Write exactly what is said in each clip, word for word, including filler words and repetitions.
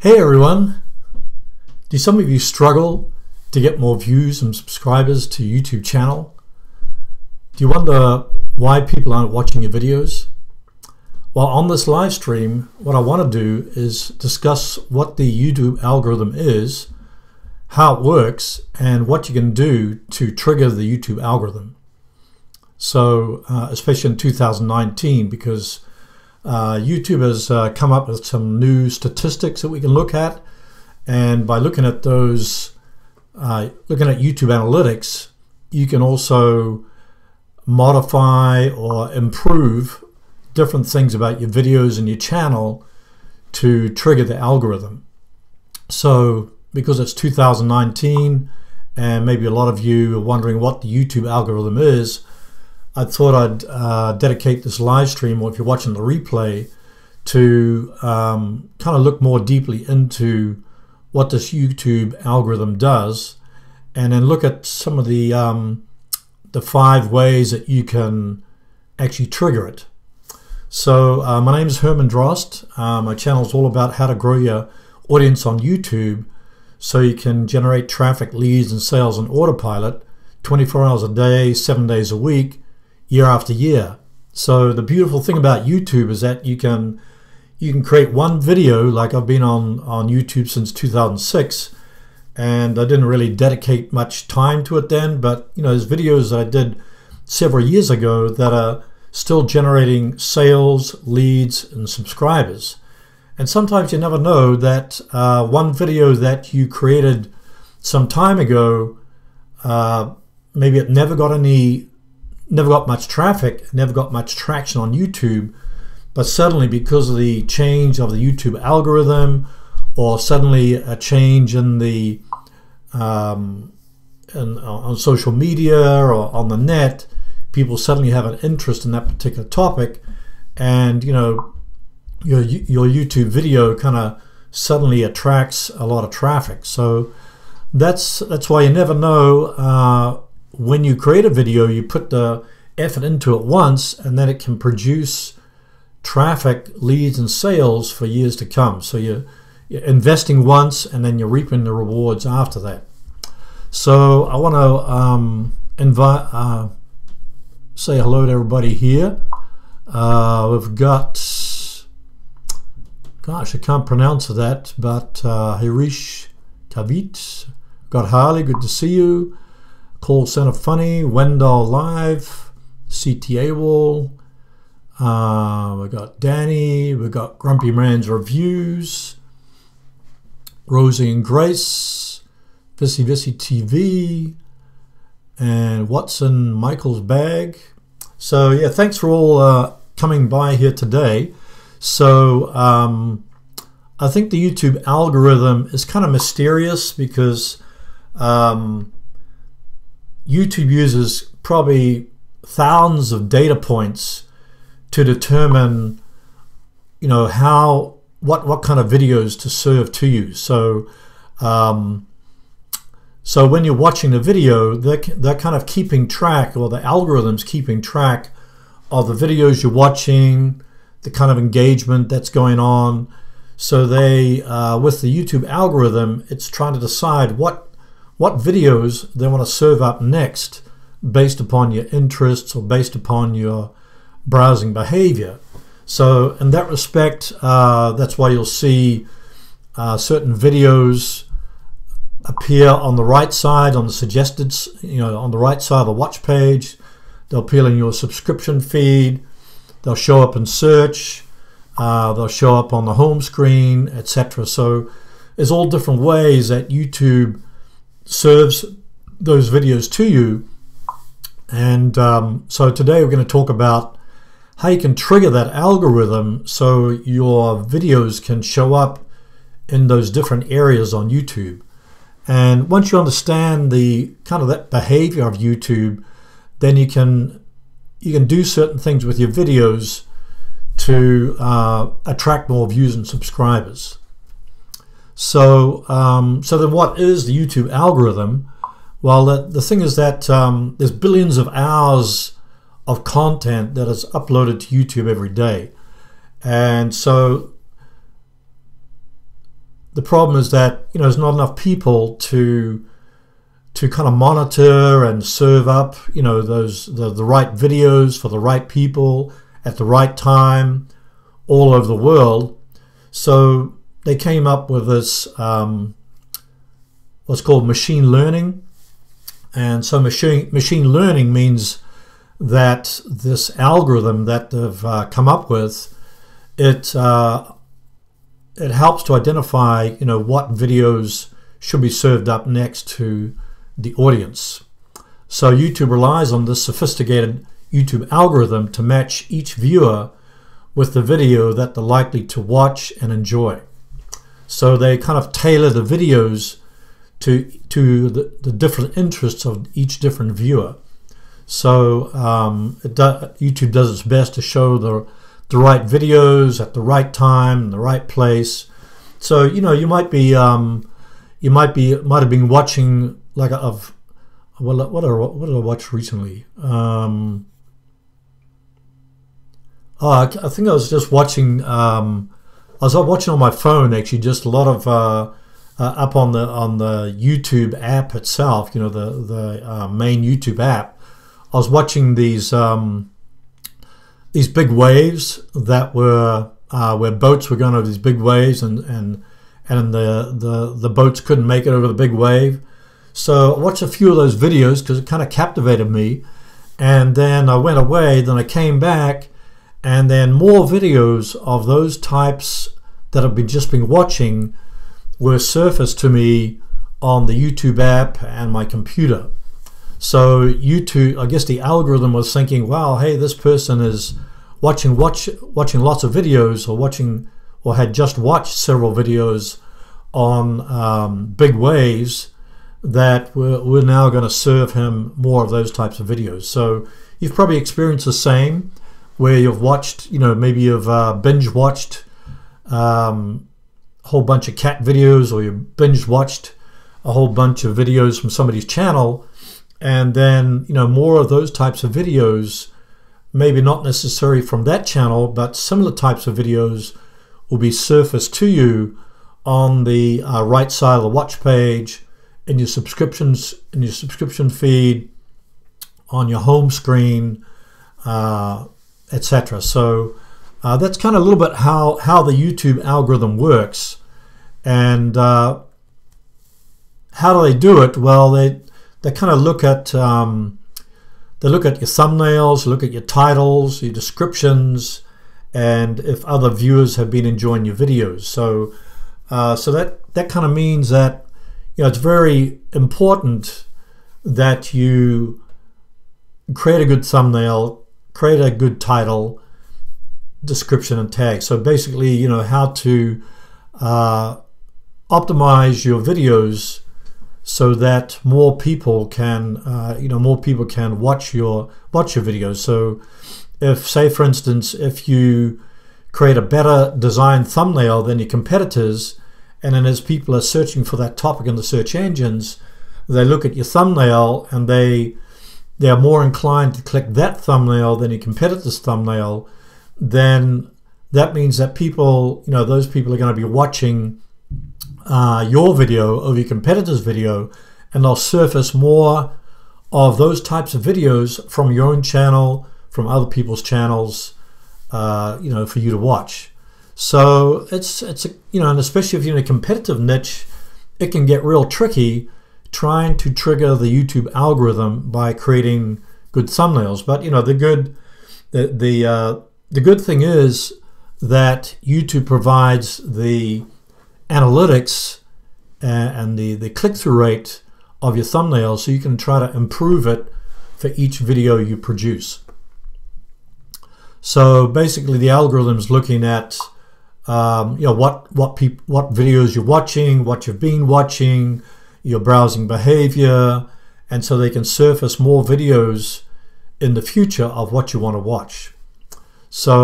Hey everyone! Do some of you struggle to get more views and subscribers to your YouTube channel? Do you wonder why people aren't watching your videos? Well, on this live stream, what I want to do is discuss what the YouTube algorithm is, how it works, and what you can do to trigger the YouTube algorithm. So, uh, especially in two thousand nineteen, because Uh, YouTube has uh, come up with some new statistics that we can look at, and by looking at those, uh, looking at YouTube analytics, you can also modify or improve different things about your videos and your channel to trigger the algorithm. So because it's two thousand nineteen and maybe a lot of you are wondering what the YouTube algorithm is, I thought I'd uh, dedicate this live stream, or if you're watching the replay, to um, kind of look more deeply into what this YouTube algorithm does, and then look at some of the um, the five ways that you can actually trigger it. So uh, my name is Herman Drost. Uh, my channel is all about how to grow your audience on YouTube so you can generate traffic, leads, and sales on autopilot, twenty-four hours a day, seven days a week, year after year. So the beautiful thing about YouTube is that you can you can create one video. Like I've been on on YouTube since two thousand six, and I didn't really dedicate much time to it then, but you know, there's videos that I did several years ago that are still generating sales, leads, and subscribers. And sometimes you never know that uh, one video that you created some time ago, uh, maybe it never got any never got much traffic, never got much traction on YouTube, but suddenly, because of the change of the YouTube algorithm, or suddenly a change in the um, in, on social media or on the net, people suddenly have an interest in that particular topic, and you know, your, your YouTube video kind of suddenly attracts a lot of traffic. So that's that's why you never know. Uh, when you create a video, you put the effort into it once, and then it can produce traffic, leads, and sales for years to come. So you're, you're investing once, and then you're reaping the rewards after that. So I want to um, invite uh, say hello to everybody here. Uh, we've got, gosh, I can't pronounce that, but uh, Harish Kavit, got Harley, good to see you. Call Center Funny, Wendell Live, C T A Wall, uh, we got Danny, we got Grumpy Man's Reviews, Rosie and Grace, Vissy Vissy T V, and Watson Michael's Bag. So yeah, thanks for all uh, coming by here today. So um, I think the YouTube algorithm is kind of mysterious, because um, YouTube uses probably thousands of data points to determine, you know, how what what kind of videos to serve to you. So, um, so when you're watching the video, they're, they're kind of keeping track, or the algorithm's keeping track of the videos you're watching, the kind of engagement that's going on. So they, uh, with the YouTube algorithm, it's trying to decide what what videos they want to serve up next based upon your interests or based upon your browsing behavior. So in that respect, uh, that's why you'll see uh, certain videos appear on the right side, on the suggested, you know, on the right side of the watch page. They'll appear in your subscription feed. They'll show up in search. Uh, they'll show up on the home screen, et cetera. So there's all different ways that YouTube serves those videos to you, and um, so today we're going to talk about how you can trigger that algorithm so your videos can show up in those different areas on YouTube. And once you understand the kind of that behavior of YouTube, then you can you can do certain things with your videos to uh, attract more views and subscribers. So, um, so then what is the YouTube algorithm? Well, the, the thing is that um, there's billions of hours of content that is uploaded to YouTube every day. And so the problem is that, you know, there's not enough people to to kind of monitor and serve up, you know, those the, the right videos for the right people at the right time all over the world. So they came up with this um, what's called machine learning. And so machine machine learning means that this algorithm that they've uh, come up with, it uh, it helps to identify, you know, what videos should be served up next to the audience. So YouTube relies on this sophisticated YouTube algorithm to match each viewer with the video that they're likely to watch and enjoy. So they kind of tailor the videos to to the, the different interests of each different viewer. So um, it do, YouTube does its best to show the the right videos at the right time, in the right place. So, you know, you might be um, you might be might have been watching, like, I've well, what are, what did I watch recently? Um, oh, I, I think I was just watching. Um, I was watching on my phone, actually, just a lot of uh, uh, up on the on the YouTube app itself. You know, the the uh, main YouTube app. I was watching these. Um, These big waves that were uh, where boats were going over these big waves, and and and the the the boats couldn't make it over the big wave. So I watched a few of those videos because it kind of captivated me, and then I went away. Then I came back, and then more videos of those types that I've been just been watching were surfaced to me on the YouTube app and my computer. So YouTube, I guess the algorithm was thinking, wow, hey, this person is watching watch watching lots of videos, or watching or had just watched several videos on um, big waves that we're, we're now going to serve him more of those types of videos. So you've probably experienced the same, where you've watched, you know, maybe you've uh, binge watched um, a whole bunch of cat videos, or you binge watched a whole bunch of videos from somebody's channel, and then, you know, more of those types of videos, maybe not necessarily from that channel, but similar types of videos will be surfaced to you on the uh, right side of the watch page, in your subscriptions, in your subscription feed, on your home screen, uh, et cetera. So uh, that's kind of a little bit how how the YouTube algorithm works, and uh, how do they do it? Well, they They kind of look at um, they look at your thumbnails, look at your titles, your descriptions, and if other viewers have been enjoying your videos. So, uh, so that that kind of means that, you know, it's very important that you create a good thumbnail, create a good title, description, and tag. So basically, you know, how to uh, optimize your videos so that more people can, uh, you know, more people can watch your watch your videos. So, if, say, for instance, if you create a better designed thumbnail than your competitors, and then as people are searching for that topic in the search engines, they look at your thumbnail and they they are more inclined to click that thumbnail than your competitor's thumbnail, then that means that people, you know, those people are going to be watching Uh, your video over your competitor's video, and they'll surface more of those types of videos from your own channel, from other people's channels, uh, you know, for you to watch. So it's it's a, you know, and especially if you're in a competitive niche, it can get real tricky trying to trigger the YouTube algorithm by creating good thumbnails. But, you know, the good the the uh, the good thing is that YouTube provides the analytics and the, the click-through rate of your thumbnail, so you can try to improve it for each video you produce. So basically the algorithm is looking at um, you know, what what peop what videos you're watching, what you've been watching, your browsing behavior, and so they can surface more videos in the future of what you want to watch. So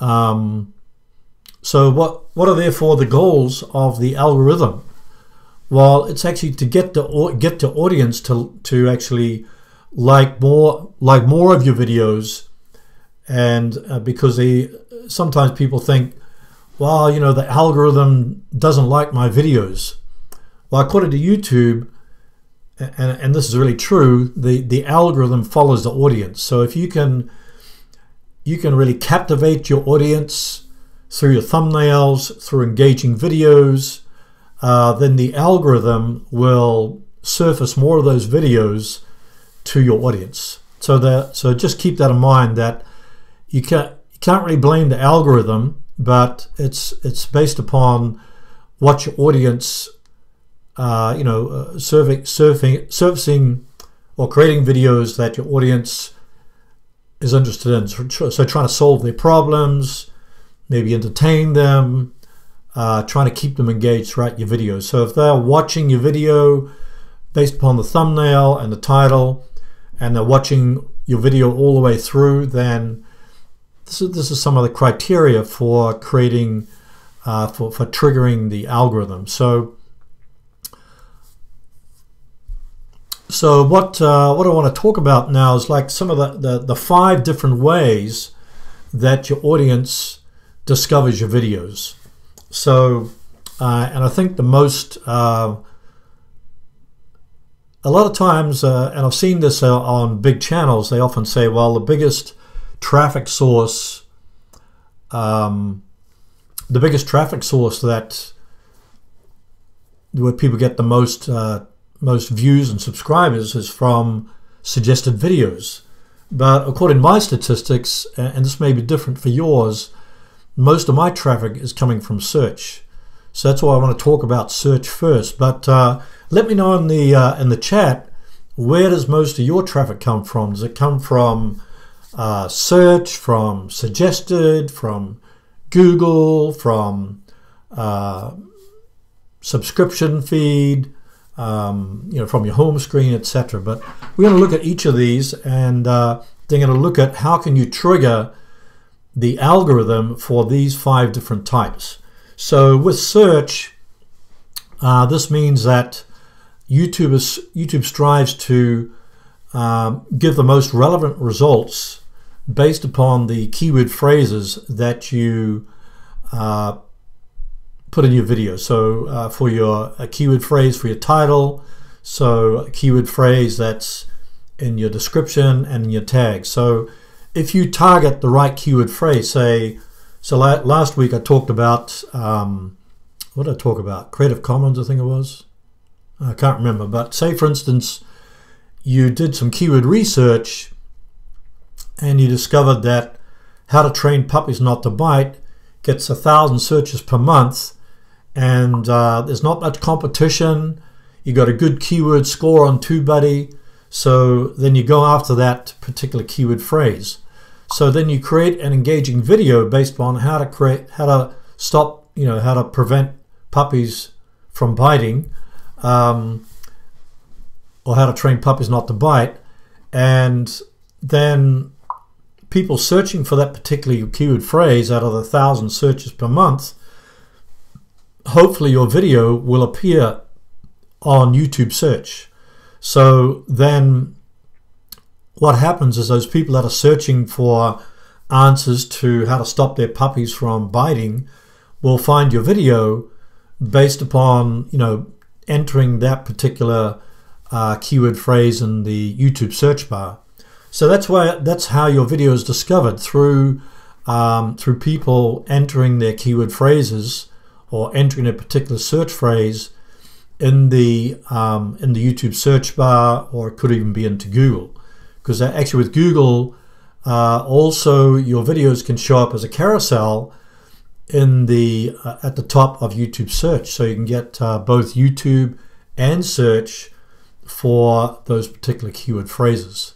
um, So what, what are therefore the goals of the algorithm? Well, it's actually to get the get the audience to to actually like more like more of your videos, and uh, because they sometimes people think, well, you know, the algorithm doesn't like my videos. Well, according to YouTube, and, and this is really true, the, the algorithm follows the audience. So if you can, you can really captivate your audience through your thumbnails, through engaging videos, uh, then the algorithm will surface more of those videos to your audience. So that, so just keep that in mind, that you can't, you can't really blame the algorithm, but it's, it's based upon what your audience, uh, you know, uh, serving, surfing, surfacing or creating videos that your audience is interested in. So, so trying to solve their problems, maybe entertain them, uh, trying to keep them engaged throughout your video. So if they're watching your video based upon the thumbnail and the title, and they're watching your video all the way through, then this is, this is some of the criteria for creating, uh, for, for triggering the algorithm. So, so what, uh, what I want to talk about now is like some of the, the, the five different ways that your audience discovers your videos. So, uh, and I think the most, uh, a lot of times, uh, and I've seen this uh, on big channels, they often say, well, the biggest traffic source, um, the biggest traffic source that, where people get the most, uh, most views and subscribers is from suggested videos. But according to my statistics, and this may be different for yours, most of my traffic is coming from search. So that's why I want to talk about search first. But uh, let me know in the uh, in the chat, where does most of your traffic come from? Does it come from uh, search, from suggested, from Google, from uh, subscription feed, um, you know, from your home screen, et cetera. But we're going to look at each of these, and uh, they're going to look at how can you trigger the algorithm for these five different types. So with search, uh, this means that YouTube, is, YouTube strives to uh, give the most relevant results based upon the keyword phrases that you uh, put in your video. So uh, for your a keyword phrase for your title, so a keyword phrase that's in your description and in your tag. So if you target the right keyword phrase, say, so last week I talked about, um, what did I talk about? Creative Commons, I think it was. I can't remember, but say for instance, you did some keyword research and you discovered that how to train puppies not to bite gets a thousand searches per month, and uh, there's not much competition. You got a good keyword score on TubeBuddy, so then you go after that particular keyword phrase. So then you create an engaging video based on how to create, how to stop, you know, how to prevent puppies from biting, um, or how to train puppies not to bite. And then people searching for that particular keyword phrase out of the thousand searches per month, hopefully your video will appear on YouTube search. So then what happens is those people that are searching for answers to how to stop their puppies from biting will find your video based upon, you know, entering that particular uh, keyword phrase in the YouTube search bar. So that's why, that's how your video is discovered, through um, through people entering their keyword phrases or entering a particular search phrase in the um, in the YouTube search bar, or it could even be into Google. Because actually with Google, uh, also your videos can show up as a carousel in the uh, at the top of YouTube search, so you can get uh, both YouTube and search for those particular keyword phrases.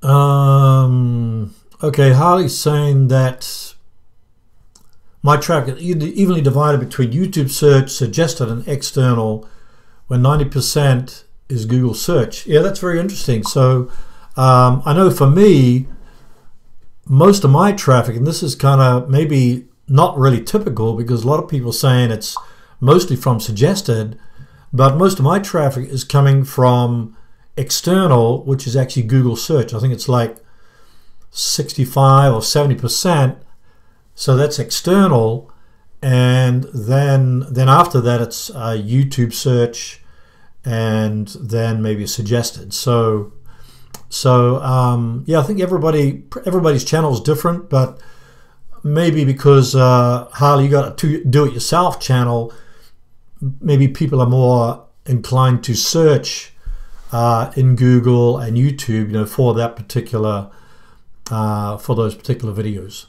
Um, okay, Harley's saying that my traffic is evenly divided between YouTube search, suggested, and external, when ninety percent is Google search. Yeah, that's very interesting. So um, I know for me, most of my traffic, and this is kind of maybe not really typical because a lot of people are saying it's mostly from suggested, but most of my traffic is coming from external, which is actually Google search. I think it's like sixty-five or seventy percent. So that's external, and then then after that it's uh, YouTube search, and then maybe suggested. So so um, yeah, I think everybody everybody's channel is different, but maybe because uh, Harley, you got a do-it-yourself channel, maybe people are more inclined to search uh, in Google and YouTube, you know, for that particular uh, for those particular videos.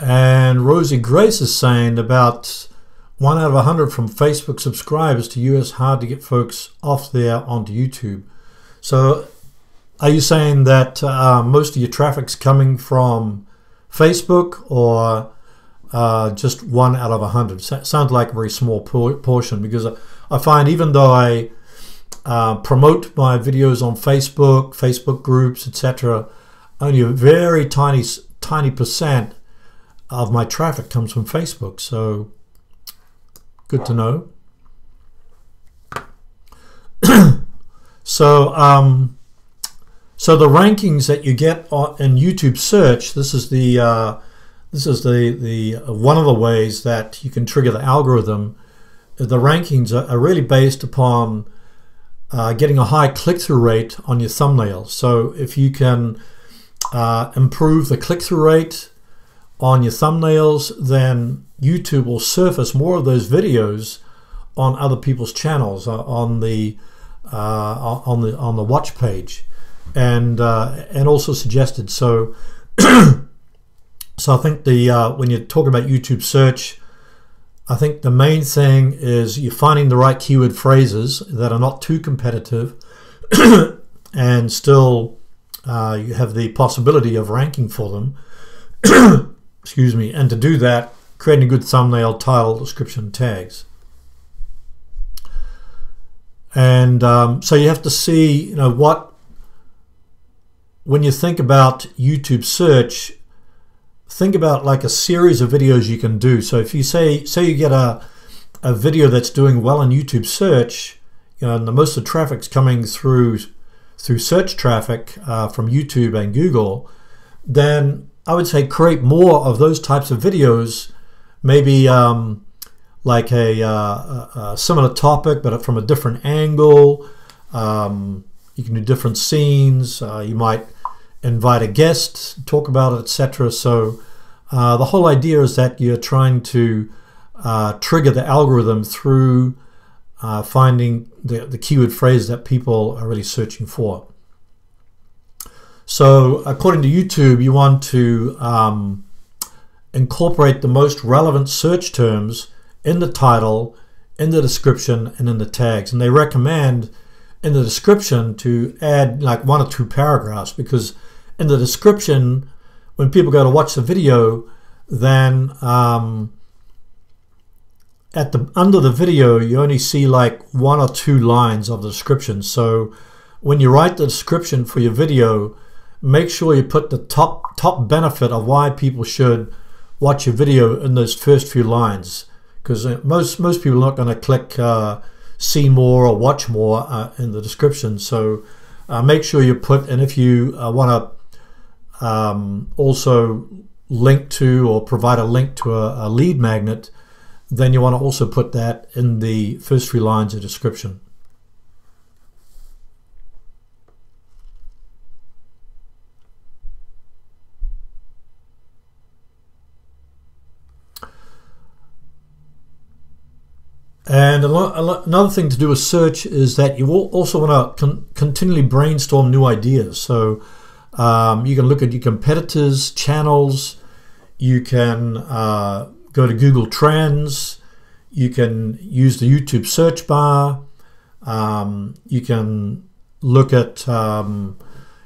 And Rosie Grace is saying about one out of a hundred from Facebook subscribers to U S hard to get folks off there onto YouTube. So are you saying that uh, most of your traffic's coming from Facebook, or uh, just one out of a hundred? Sounds like a very small por portion, because I, I find even though I uh, promote my videos on Facebook, Facebook groups, et cetera, only a very tiny, tiny percent of my traffic comes from Facebook. So good to know. So um, so the rankings that you get on, in YouTube search, this is the uh, this is the the uh, one of the ways that you can trigger the algorithm. The rankings are, are really based upon uh, getting a high click-through rate on your thumbnail. So if you can uh, improve the click-through rate on your thumbnails, then YouTube will surface more of those videos on other people's channels, uh, on the uh, on the on the watch page, and uh, and also suggested. So so I think the uh, when you're talking about YouTube search, I think the main thing is you're finding the right keyword phrases that are not too competitive, and still uh, you have the possibility of ranking for them. Excuse me. And to do that, creating a good thumbnail, title, description, tags. And um, so you have to see, you know, what, when you think about YouTube search, think about like a series of videos you can do. So if you say, say you get a, a video that's doing well in YouTube search, you know, and the most of the traffic's coming through, through search traffic uh, from YouTube and Google, then I would say create more of those types of videos, maybe um, like a, uh, a, a similar topic, but from a different angle. Um, you can do different scenes. Uh, you might invite a guest, talk about it, et cetera. So uh, the whole idea is that you're trying to uh, trigger the algorithm through uh, finding the, the keyword phrase that people are really searching for. So according to YouTube, you want to um, incorporate the most relevant search terms in the title, in the description, and in the tags. And they recommend in the description to add like one or two paragraphs, because in the description, when people go to watch the video, then um, at the under the video, you only see like one or two lines of the description. So when you write the description for your video, make sure you put the top top benefit of why people should watch your video in those first few lines, because most most people are not going to click uh, see more or watch more uh, in the description. So uh, make sure you put, and if you uh, want to um, also link to or provide a link to a, a lead magnet, then you want to also put that in the first few lines of description. And another thing to do with search is that you will also want to con continually brainstorm new ideas. So um, you can look at your competitors' channels. You can uh, go to Google Trends. You can use the YouTube search bar. Um, you can look at um,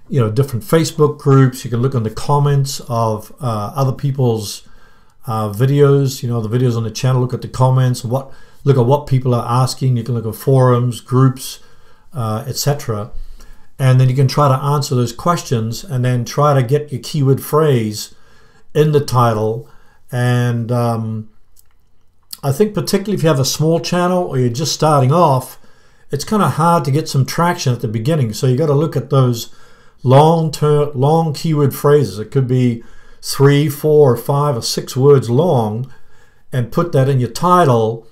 you know, different Facebook groups. You can look on the comments of uh, other people's uh, videos. You know, the videos on the channel. Look at the comments. What Look at what people are asking. You can look at forums, groups, uh, et cetera. And then you can try to answer those questions, and then try to get your keyword phrase in the title, and um, I think particularly if you have a small channel or you're just starting off, it's kind of hard to get some traction at the beginning. So you got to look at those long term, long keyword phrases. It could be three, four, or five, or six words long, and put that in your title,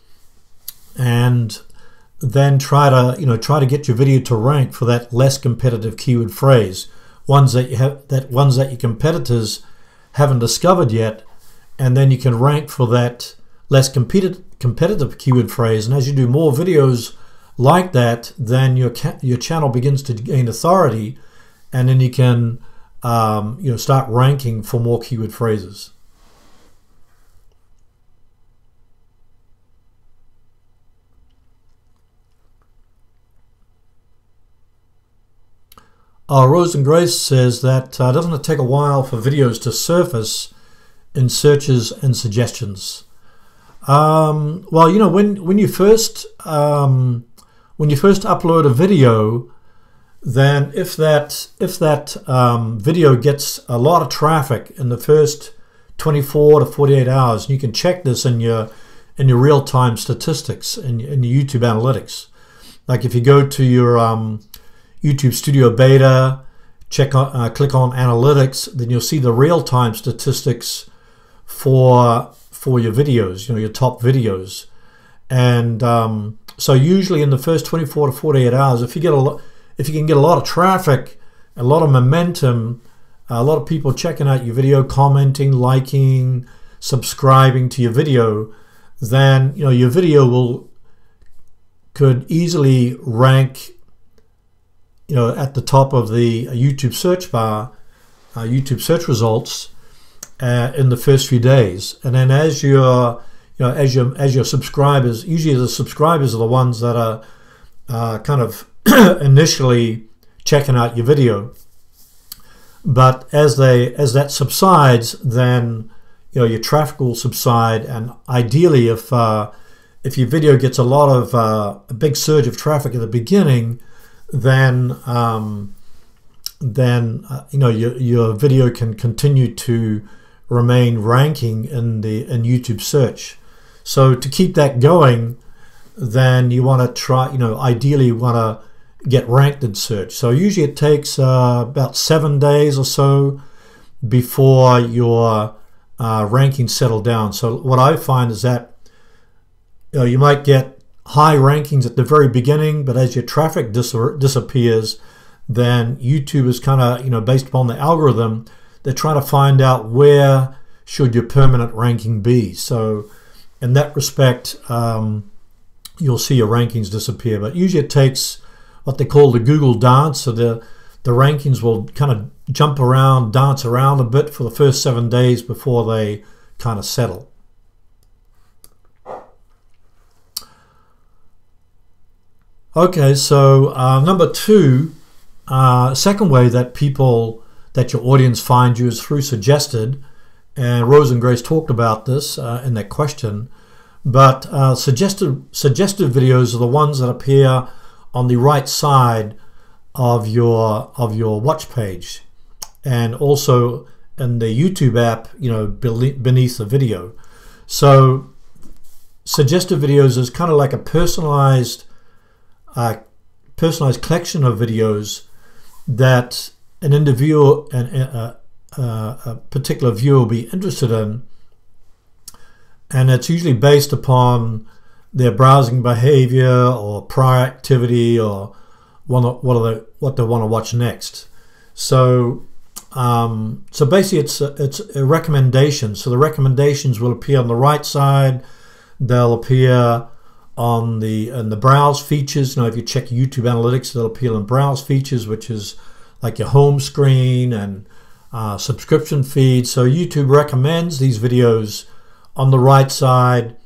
and then try to you know try to get your video to rank for that less competitive keyword phrase, ones that you have that ones that your competitors haven't discovered yet, and then you can rank for that less competitive competitive keyword phrase. And as you do more videos like that, then your your channel begins to gain authority, and then you can um, you know start ranking for more keyword phrases. Uh, Rose and Grace says that uh, doesn't it take a while for videos to surface in searches and suggestions? Um, well, you know, when when you first um, when you first upload a video, then if that if that um, video gets a lot of traffic in the first twenty-four to forty-eight hours, and you can check this in your in your real-time statistics in, in your YouTube analytics. Like if you go to your um, YouTube Studio Beta, check on, uh, click on Analytics, then you'll see the real-time statistics for for your videos, you know, your top videos. And um, so usually in the first twenty-four to forty-eight hours, if you get a lot, if you can get a lot of traffic, a lot of momentum, a lot of people checking out your video, commenting, liking, subscribing to your video, then you know your video will could easily rank, you know, at the top of the YouTube search bar, uh, YouTube search results, uh, in the first few days. And then as your, you know, as your as your subscribers, usually the subscribers are the ones that are uh, kind of initially checking out your video. But as they as that subsides, then you know your traffic will subside. And ideally, if uh, if your video gets a lot of uh, a big surge of traffic at the beginning, then um, then uh, you know your your video can continue to remain ranking in the in YouTube search. So to keep that going, then you want to try you know ideally you want to get ranked in search. So usually it takes uh, about seven days or so before your uh, ranking settle down. So what I find is that you know you might get high rankings at the very beginning, but as your traffic dis disappears, then YouTube is kind of, you know, based upon the algorithm, they're trying to find out where should your permanent ranking be. So in that respect, um, you'll see your rankings disappear. But usually it takes what they call the Google dance. So the, the rankings will kind of jump around, dance around a bit for the first seven days before they kind of settle. Okay, so uh, number two, uh, second way that people, that your audience find you is through suggested, and Rose and Grace talked about this uh, in their question, but uh, suggested, suggested videos are the ones that appear on the right side of your, of your watch page, and also in the YouTube app, you know, beneath the video. So suggested videos is kind of like a personalized Uh, personalized collection of videos that an individual and a, a, a particular viewer will be interested in, and it's usually based upon their browsing behavior or prior activity or one, what are they, what they want to watch next. So, um, so basically, it's a, it's a recommendation. So the recommendations will appear on the right side. They'll appear on the and the browse features. You know, if you check YouTube analytics, they'll appear in browse features, which is like your home screen and uh, subscription feed. So YouTube recommends these videos on the right side,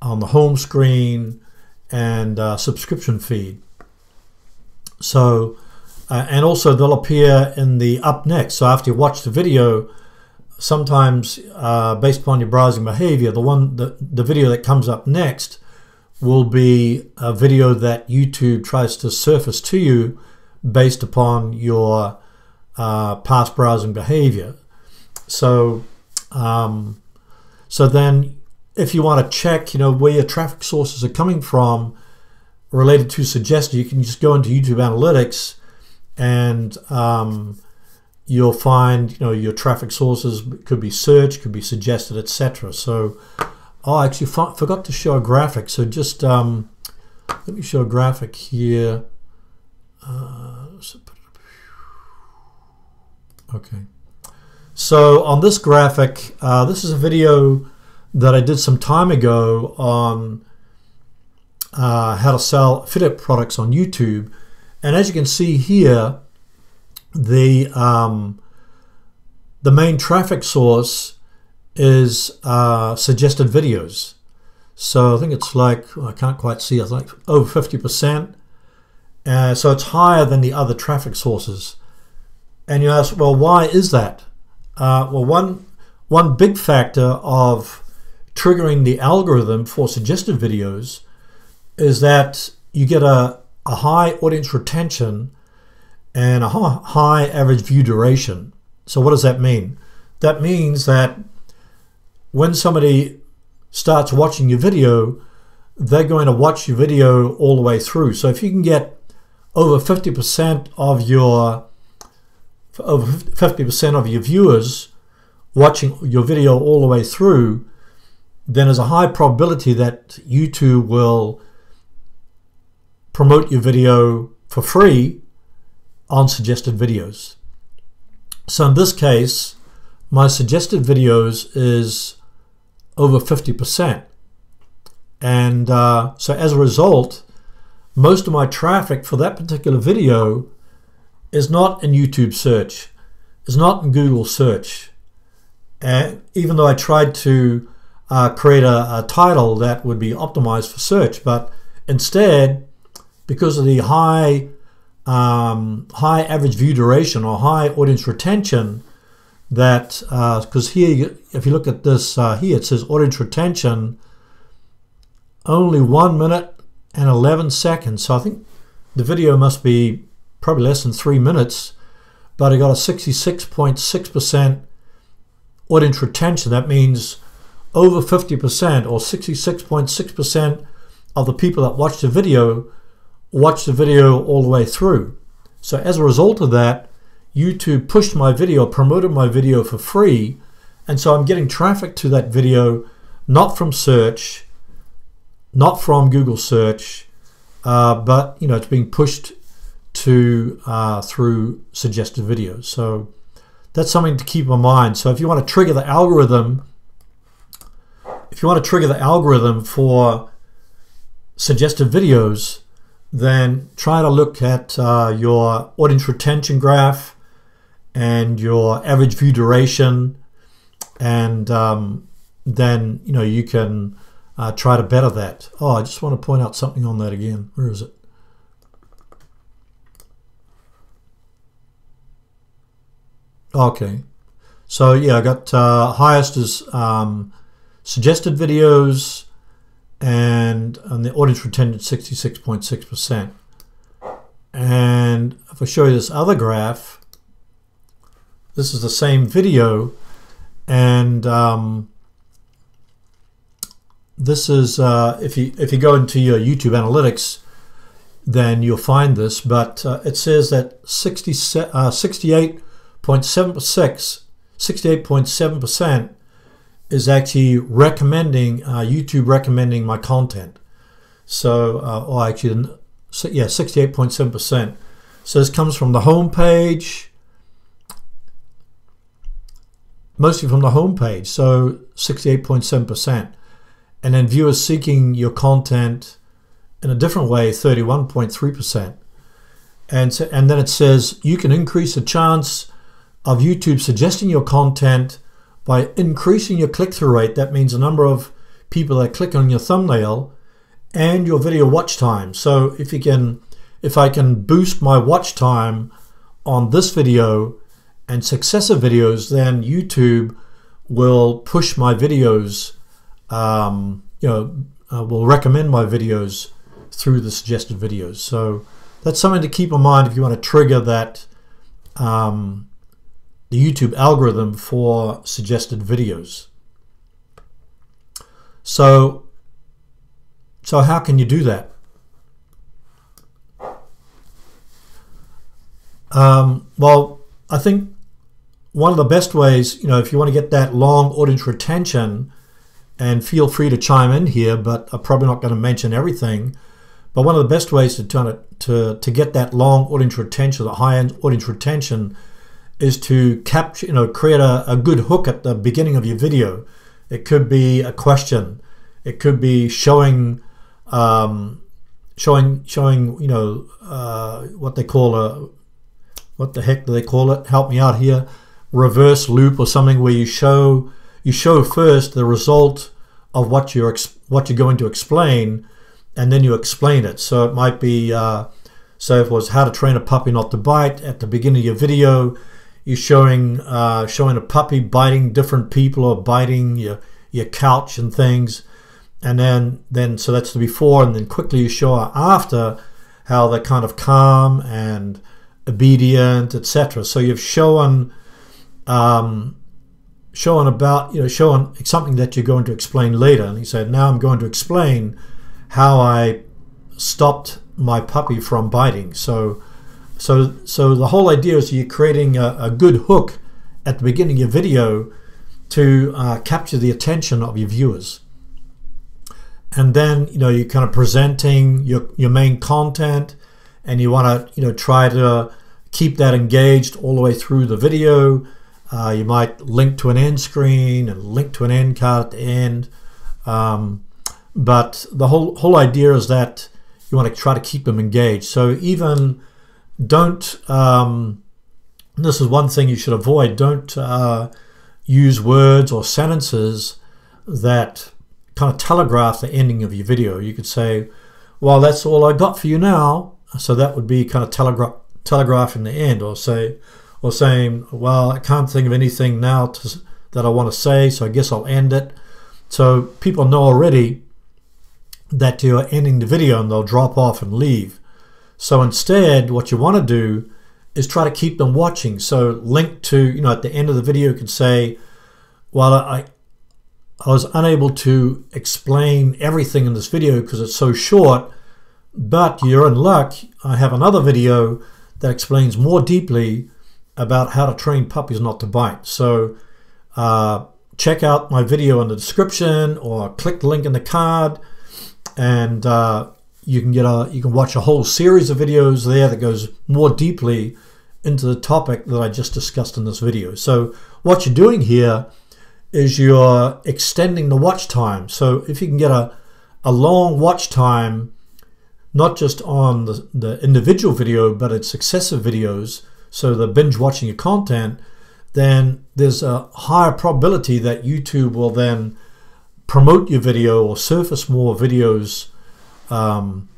on the home screen, and uh, subscription feed. So uh, and also they'll appear in the up next. So after you watch the video, sometimes uh, based upon your browsing behavior, the one the, the video that comes up next will be a video that YouTube tries to surface to you based upon your uh, past browsing behavior. So, um, so then if you want to check, you know, where your traffic sources are coming from related to suggested, you can just go into YouTube Analytics, and um, you'll find, you know, your traffic sources could be search, could be suggested, et cetera. So, oh, I actually forgot to show a graphic. So just um, let me show a graphic here. Uh, okay. So on this graphic, uh, this is a video that I did some time ago on uh, how to sell fit-up products on YouTube. And as you can see here, the um, the main traffic source is uh, suggested videos. So I think it's like, I can't quite see, it's like over fifty percent. Uh, so it's higher than the other traffic sources. And you ask, well, why is that? Uh, well, one, one big factor of triggering the algorithm for suggested videos is that you get a, a high audience retention and a high average view duration. So what does that mean? That means that when somebody starts watching your video, they're going to watch your video all the way through. So if you can get over fifty percent of your over fifty percent of your viewers watching your video all the way through, then there's a high probability that YouTube will promote your video for free on suggested videos. So in this case, my suggested videos is over fifty percent. And uh, so as a result, most of my traffic for that particular video is not in YouTube search, is not in Google search. And even though I tried to uh, create a, a title that would be optimized for search, but instead, because of the high um, high average view duration or high audience retention, that because uh, here, if you look at this uh, here, it says audience retention only one minute and eleven seconds. So I think the video must be probably less than three minutes, but I got a sixty-six point six percent audience retention. That means over fifty percent or sixty-six point six percent of the people that watch the video watch the video all the way through. So as a result of that, YouTube pushed my video, promoted my video for free, and so I'm getting traffic to that video not from search, not from Google search, uh, but you know, it's being pushed to uh, through suggested videos. So that's something to keep in mind. So if you want to trigger the algorithm, if you want to trigger the algorithm for suggested videos, then try to look at uh, your audience retention graph and your average view duration, and um, then you know you can uh, try to better that. Oh, I just want to point out something on that again. Where is it? Okay, so yeah, I got uh, highest is um, suggested videos, and and the audience retention sixty-six point six percent. And if I show you this other graph, this is the same video, and um, this is uh, if you if you go into your YouTube Analytics, then you'll find this. But uh, it says that sixty-eight point seven percent is actually recommending uh, YouTube recommending my content. So, uh, or actually, so yeah, sixty-eight point seven percent. So this comes from the home page, mostly from the home page. So sixty-eight point seven percent, and then viewers seeking your content in a different way, thirty-one point three percent, and so, and then it says you can increase the chance of YouTube suggesting your content by increasing your click-through rate. That means the number of people that click on your thumbnail, and your video watch time. So if you can, if I can boost my watch time on this video and successive videos, then YouTube will push my videos, um, you know, uh, will recommend my videos through the suggested videos. So that's something to keep in mind if you want to trigger that um, the YouTube algorithm for suggested videos. So, so how can you do that? Um, well, I think one of the best ways, you know, if you want to get that long audience retention, and feel free to chime in here, but I'm probably not going to mention everything. But one of the best ways to turn it to to get that long audience retention, the high-end audience retention, is to capture, you know, create a, a good hook at the beginning of your video. It could be a question. It could be showing, um, showing, showing, you know, uh, what they call a, what the heck do they call it? Help me out here. Reverse loop or something, where you show you show first the result of what you're what you're going to explain, and then you explain it. So it might be, uh, so if it was how to train a puppy not to bite, at the beginning of your video, you're showing uh, showing a puppy biting different people or biting your your couch and things, and then then so that's the before, and then quickly you show after how they're kind of calm and obedient, et cetera. So you've shown um, showing about you know showing something that you're going to explain later, and you say, now I'm going to explain how I stopped my puppy from biting. So, so, so the whole idea is you're creating a, a good hook at the beginning of your video to uh, capture the attention of your viewers, and then you know you're kind of presenting your your main content, and you want to you know try to keep that engaged all the way through the video. Uh, you might link to an end screen and link to an end card at the end. Um, But the whole whole idea is that you want to try to keep them engaged. So even don't. Um, this is one thing you should avoid. Don't uh, use words or sentences that kind of telegraph the ending of your video. You could say, "Well, that's all I got for you now." So that would be kind of telegraph telegraphing the end, or say, or saying, "Well, I can't think of anything now to, that I want to say, so I guess I'll end it." So people know already that you're ending the video, and they'll drop off and leave. So instead, what you want to do is try to keep them watching. So link to, you know, at the end of the video, you could say, well, I, I was unable to explain everything in this video because it's so short, but you're in luck. I have another video that explains more deeply about how to train puppies not to bite. So uh, check out my video in the description, or click the link in the card, and uh, you can get a you can watch a whole series of videos there that goes more deeply into the topic that I just discussed in this video. So what you're doing here is you're extending the watch time. So if you can get a, a long watch time, not just on the, the individual video, but it's successive videos, so they're binge watching your content, then there's a higher probability that YouTube will then promote your video or surface more videos um,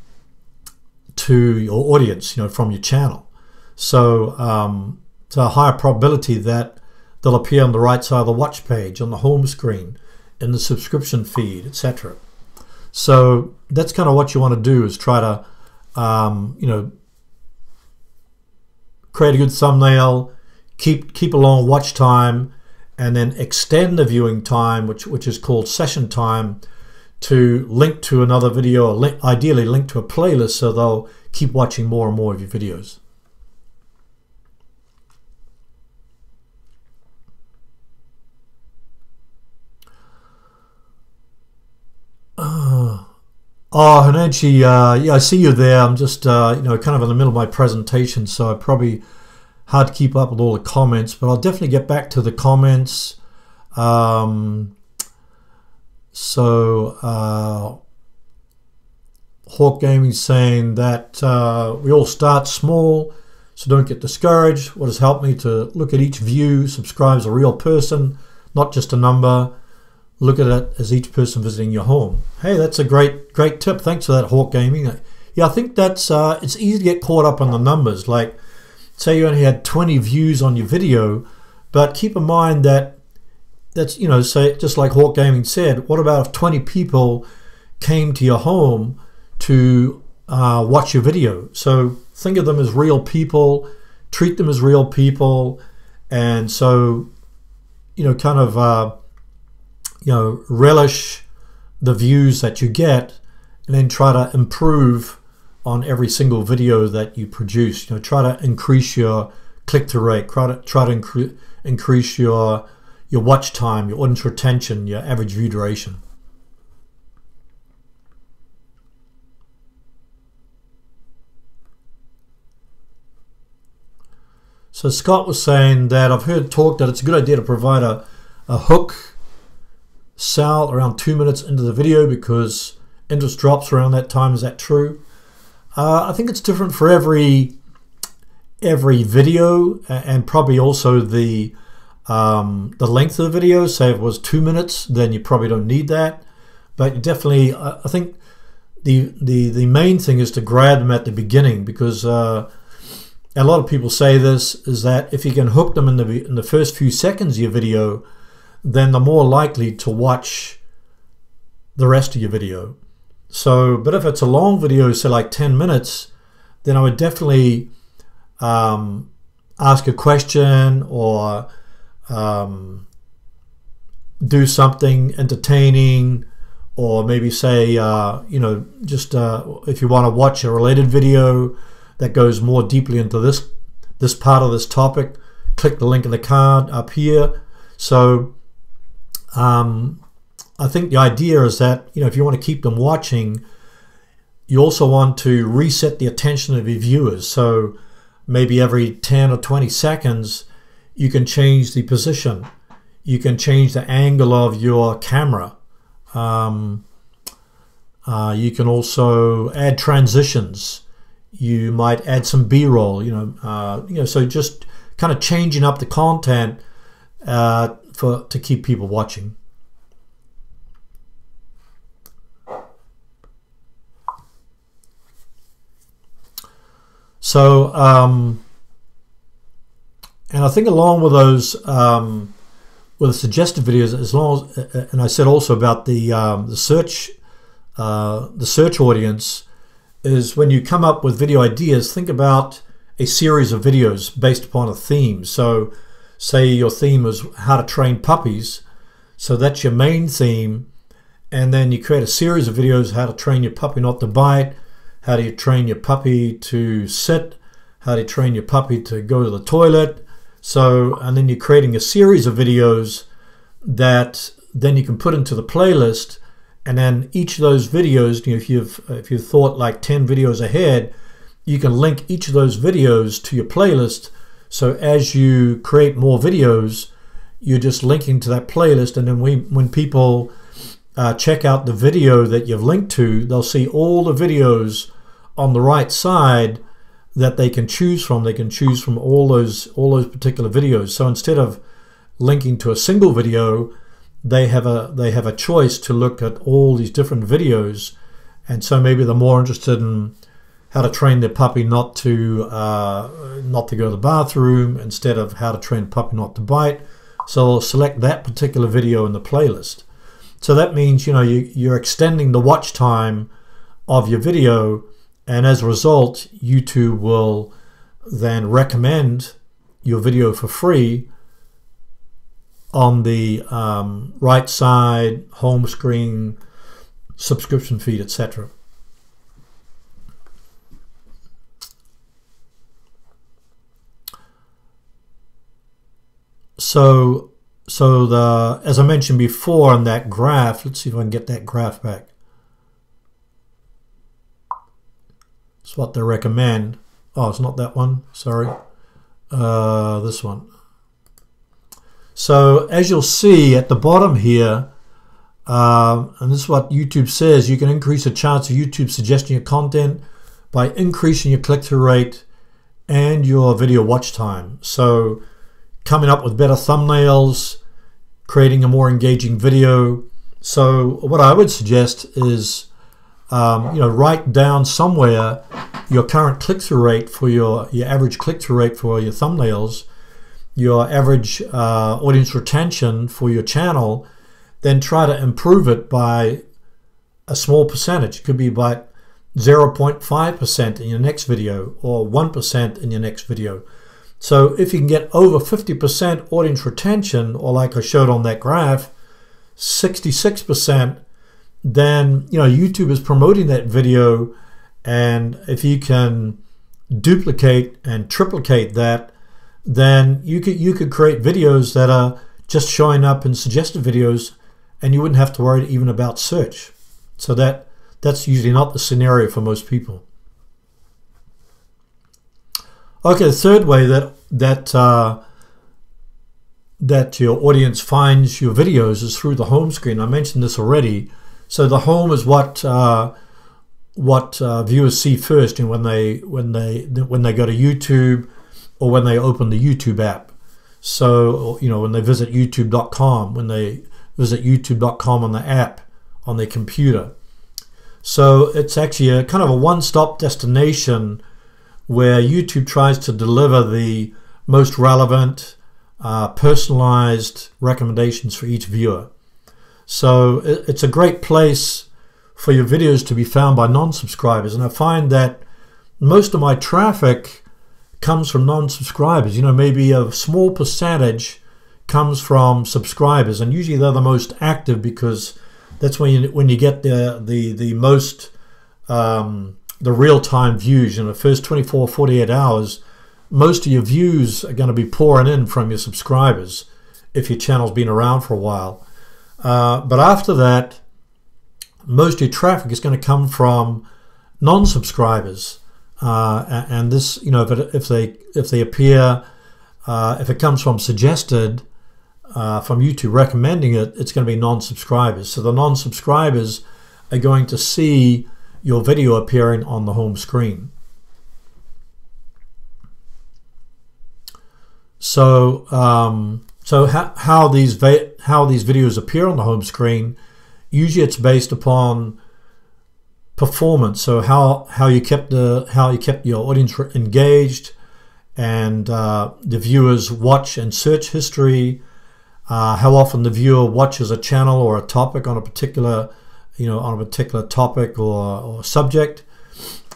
to your audience, you know, from your channel. So um, it's a higher probability that they'll appear on the right side of the watch page, on the home screen, in the subscription feed, et cetera. So that's kind of what you want to do, is try to, um, you know, create a good thumbnail, keep keep a long watch time, and then extend the viewing time, which which is called session time, to link to another video, or link, ideally link to a playlist, so they'll keep watching more and more of your videos. Uh, oh, Hinechi, uh, yeah, I see you there. I'm just uh, you know kind of in the middle of my presentation, so I probably hard to keep up with all the comments, but I'll definitely get back to the comments. Um, so uh, Hawk Gaming saying that uh, we all start small, so don't get discouraged. What has helped me to look at each view, subscribe as a real person, not just a number. Look at it as each person visiting your home. Hey, that's a great great tip. Thanks for that, Hawk Gaming. Yeah, I think that's uh, it's easy to get caught up on the numbers. Like, say you only had twenty views on your video, but keep in mind that that's, you know, say, just like Hawk Gaming said, what about if twenty people came to your home to uh, watch your video? So think of them as real people, treat them as real people, and so, you know, kind of, uh, you know, relish the views that you get, and then try to improve on every single video that you produce. You know, try to increase your click-through rate, try to, try to incre increase your, your watch time, your audience retention, your average view duration. So Scott was saying that I've heard talk that it's a good idea to provide a, a hook sell around two minutes into the video because interest drops around that time. Is that true? Uh, I think it's different for every every video, and probably also the um, the length of the video. Say if it was two minutes, then you probably don't need that. But definitely, uh, I think the the the main thing is to grab them at the beginning, because Uh, a lot of people say this, is that if you can hook them in the, in the first few seconds of your video, then they're more likely to watch the rest of your video. So, but if it's a long video, say like ten minutes, then I would definitely um, ask a question or um, do something entertaining, or maybe say, uh, you know, just uh, if you want to watch a related video that goes more deeply into this this part of this topic, click the link in the card up here. So um, I think the idea is that, you know, if you want to keep them watching, you also want to reset the attention of your viewers. So maybe every ten or twenty seconds you can change the position, you can change the angle of your camera, um, uh, you can also add transitions, you might add some B-roll, you know, uh, you know, so just kind of changing up the content uh, for to keep people watching. So, um, and I think along with those, um, with the suggested videos, as long as, and I said also about the um, the search, uh, the search audience, is when you come up with video ideas, think about a series of videos based upon a theme. So say your theme is how to train puppies, so that's your main theme, and then you create a series of videos: how to train your puppy not to bite, how do you train your puppy to sit, how do you train your puppy to go to the toilet. So, and then you're creating a series of videos that then you can put into the playlist. And then each of those videos, you know, if you've if you've thought like ten videos ahead, you can link each of those videos to your playlist. So as you create more videos, you're just linking to that playlist, and then we, when people uh, check out the video that you've linked to, they'll see all the videos on the right side that they can choose from. They can choose from all those all those particular videos. So instead of linking to a single video, they have a they have a choice to look at all these different videos. And so maybe they're more interested in how to train their puppy not to uh, not to go to the bathroom, instead of how to train a puppy not to bite. So they'll select that particular video in the playlist. So that means, you know, you, you're extending the watch time of your video, and as a result, YouTube will then recommend your video for free on the um, right side, home screen, subscription feed, et cetera. So, so the as I mentioned before on that graph, let's see if I can get that graph back. It's what they recommend. Oh, it's not that one. Sorry, uh, this one. So as you'll see at the bottom here, uh, and this is what YouTube says, you can increase the chance of YouTube suggesting your content by increasing your click-through rate and your video watch time. So coming up with better thumbnails, creating a more engaging video. So what I would suggest is, um, you know, write down somewhere your current click-through rate for your, your average click-through rate for your thumbnails, your average uh, audience retention for your channel, then try to improve it by a small percentage. It could be by zero point five percent in your next video, or one percent in your next video. So if you can get over fifty percent audience retention, or like I showed on that graph, sixty-six percent, then you know YouTube is promoting that video, and if you can duplicate and triplicate that, then you could you could create videos that are just showing up in suggested videos, and you wouldn't have to worry even about search. So that that's usually not the scenario for most people. Okay, the third way that that uh, that your audience finds your videos is through the home screen. I mentioned this already. So the home is what uh, what uh, viewers see first, and when they when they when they go to YouTube, or when they open the YouTube app. So you know when they visit YouTube dot com, when they visit YouTube dot com on the app on their computer. So it's actually a kind of a one-stop destination where YouTube tries to deliver the most relevant, uh, personalized recommendations for each viewer. So it's a great place for your videos to be found by non-subscribers. And I find that most of my traffic comes from non-subscribers. You know, maybe a small percentage comes from subscribers, and usually they're the most active, because that's when you, when you get the, the, the most um, the real-time views. In the first twenty-four, forty-eight hours, most of your views are going to be pouring in from your subscribers if your channel's been around for a while. Uh, but after that, most of your traffic is going to come from non-subscribers, uh, and this, you know, if, it, if they if they appear, uh, if it comes from suggested, uh, from YouTube recommending it, it's going to be non-subscribers. So the non-subscribers are going to see your video appearing on the home screen. So, um, so how, how these va how these videos appear on the home screen, usually it's based upon performance. So how how you kept the how you kept your audience engaged, and uh, the viewers' watch and search history, uh, how often the viewer watches a channel or a topic on a particular. You know, on a particular topic or, or subject,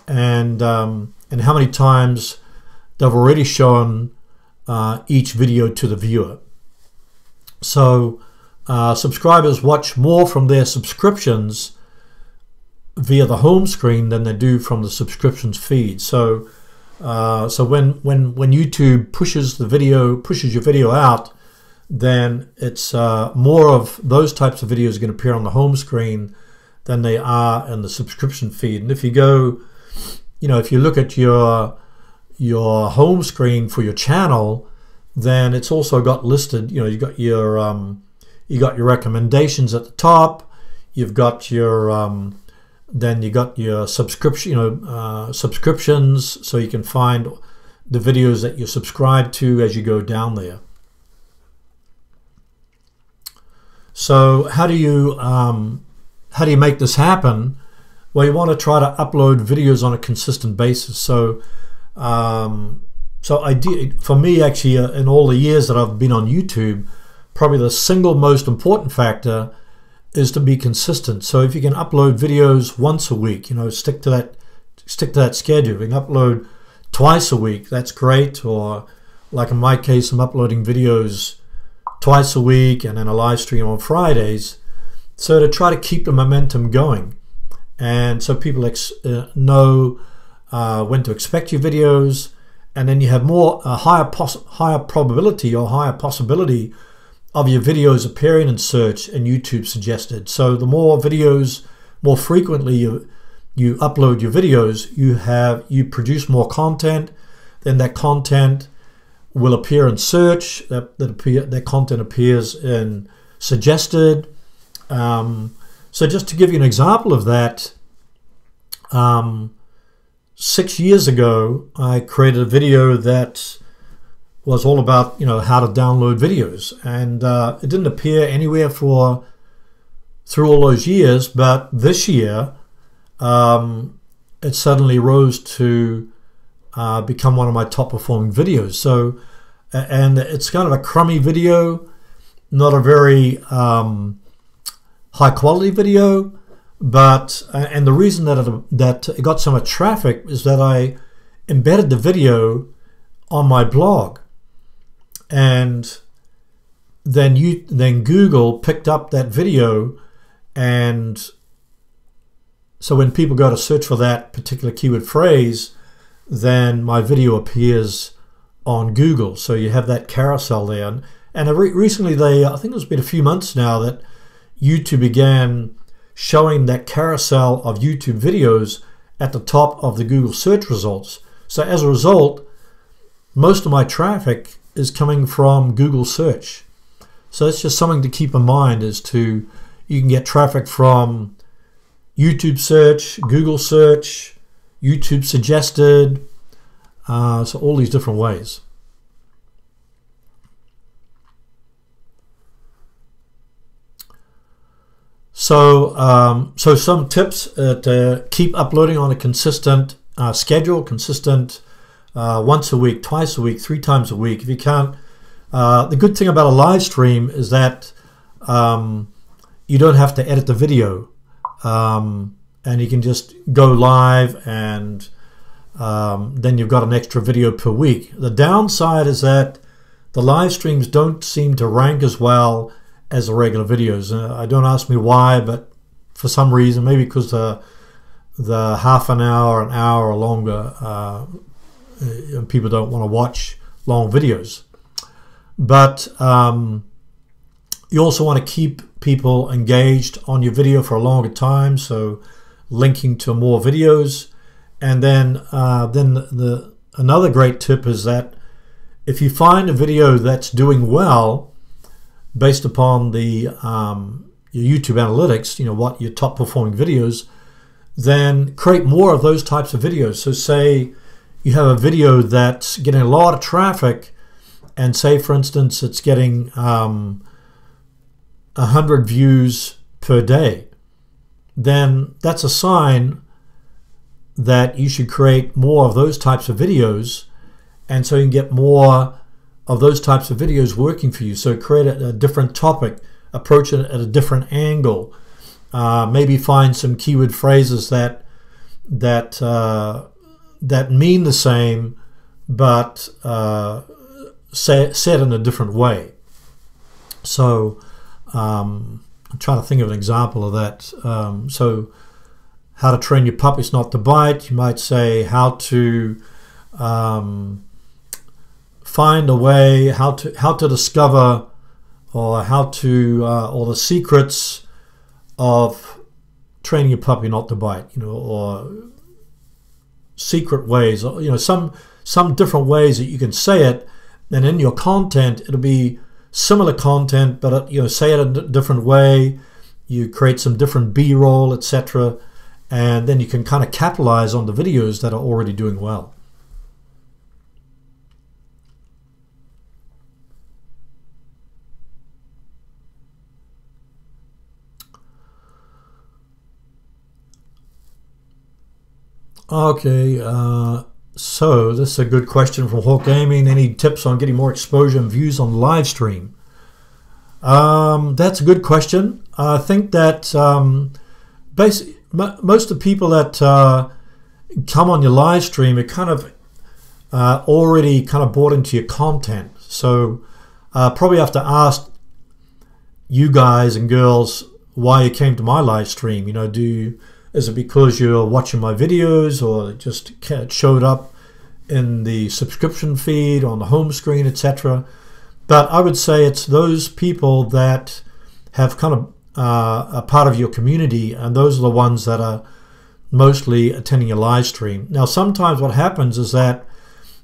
and um, and how many times they've already shown uh, each video to the viewer. So uh, subscribers watch more from their subscriptions via the home screen than they do from the subscriptions feed. So uh, so when when when YouTube pushes the video pushes your video out, then it's uh, more of those types of videos are going to appear on the home screen than they are in the subscription feed. And if you go, you know, if you look at your your home screen for your channel, then it's also got listed. You know, you've got your um, you got your recommendations at the top. You've got your um, then you got your subscription. You know, uh, subscriptions, so you can find the videos that you're subscribed to as you go down there. So how do you um, how do you make this happen? Well, you want to try to upload videos on a consistent basis. So, um, so I did, for me actually, uh, in all the years that I've been on YouTube, probably the single most important factor is to be consistent. So if you can upload videos once a week, you know, stick to that stick to that schedule. You can upload twice a week, that's great. Or like in my case, I'm uploading videos twice a week and then a live stream on Fridays, so to try to keep the momentum going, and so people ex uh, know uh, when to expect your videos, and then you have more a higher pos higher probability or higher possibility of your videos appearing in search and YouTube suggested. So the more videos, more frequently you you upload your videos, you have you produce more content, then that content will appear in search, that that, appear, that content appears in suggested. Um, so just to give you an example of that, um, six years ago I created a video that was all about you know how to download videos, and uh, it didn't appear anywhere for through all those years. But this year, um, it suddenly rose to Uh, become one of my top performing videos. So, and it's kind of a crummy video, not a very um, high quality video, but and the reason that it, that it got so much traffic is that I embedded the video on my blog, and then you then Google picked up that video and So when people go to search for that particular keyword phrase, then my video appears on Google. So you have that carousel there. And re recently they, I think it's been a few months now, that YouTube began showing that carousel of YouTube videos at the top of the Google search results. So as a result, most of my traffic is coming from Google search. So it's just something to keep in mind, is to, you can get traffic from YouTube search, Google search, YouTube suggested, uh, so all these different ways. So, um, so some tips uh, to keep uploading on a consistent uh, schedule, consistent uh, once a week, twice a week, three times a week. If you can't, uh, the good thing about a live stream is that um, you don't have to edit the video, um, and you can just go live, and um, then you've got an extra video per week. The downside is that the live streams don't seem to rank as well as the regular videos. Uh, I don't ask me why, but for some reason, maybe because the the half an hour, an hour or longer, uh, people don't want to watch long videos. But um, you also want to keep people engaged on your video for a longer time, so linking to more videos. And then, uh, then the, the another great tip is that if you find a video that's doing well, based upon the um, your YouTube analytics, you know, what your top performing videos, then create more of those types of videos. So say you have a video that's getting a lot of traffic, and say for instance it's getting um, one hundred views per day, then that's a sign that you should create more of those types of videos, and so you can get more of those types of videos working for you. So create a, a different topic, approach it at a different angle, uh, maybe find some keyword phrases that that uh, that mean the same but uh, say, said in a different way. So um, I'm trying to think of an example of that. Um, so how to train your puppies not to bite, you might say how to um, find a way, how to how to discover, or how to uh, or the secrets of training your puppy not to bite, you know, or secret ways, or, you know, some some different ways that you can say it. And in your content, it'll be similar content, but, you know, say it a different way. You create some different B-roll, et cetera, and then you can kind of capitalize on the videos that are already doing well. Okay, uh, so this is a good question from Hawk Gaming. Any tips on getting more exposure and views on live stream? Um, that's a good question. I think that um, basically most of the people that uh, come on your live stream are kind of uh, already kind of bought into your content. So uh, probably have to ask you guys and girls why you came to my live stream. You know, do you, is it because you're watching my videos, or it just showed up in the subscription feed, on the home screen, et cetera? But I would say it's those people that have kind of uh, a part of your community, and those are the ones that are mostly attending your live stream. Now, sometimes what happens is that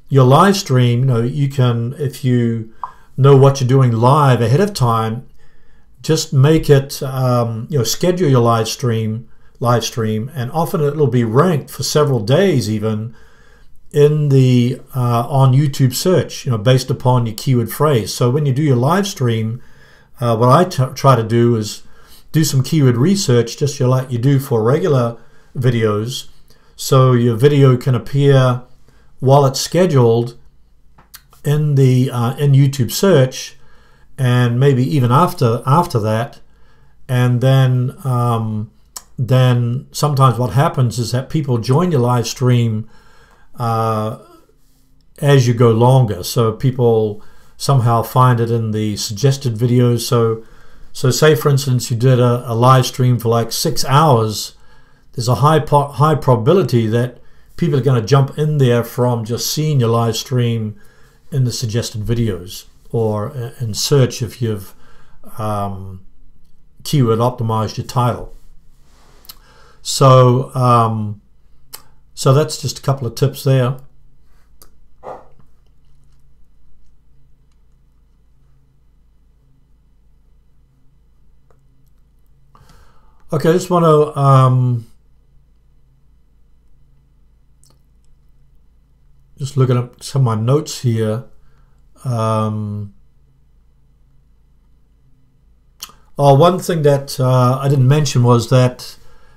your live stream, you know, you can, if you know what you're doing live ahead of time, just make it, um, you know, schedule your live stream. live stream and often it'll be ranked for several days even in the uh, on YouTube search, you know, based upon your keyword phrase. So when you do your live stream, uh, what I t try to do is do some keyword research, just like you do for regular videos, so your video can appear while it's scheduled in the uh, in YouTube search, and maybe even after after that. And then um, then sometimes what happens is that people join your live stream uh, as you go longer. So people somehow find it in the suggested videos. So so say for instance you did a, a live stream for like six hours, there's a high po high probability that people are going to jump in there from just seeing your live stream in the suggested videos or in search if you've um, keyword optimized your title. So um, so that's just a couple of tips there. Okay, I just want to um, just looking up some of my notes here. Um, oh, one thing that uh, I didn't mention was that,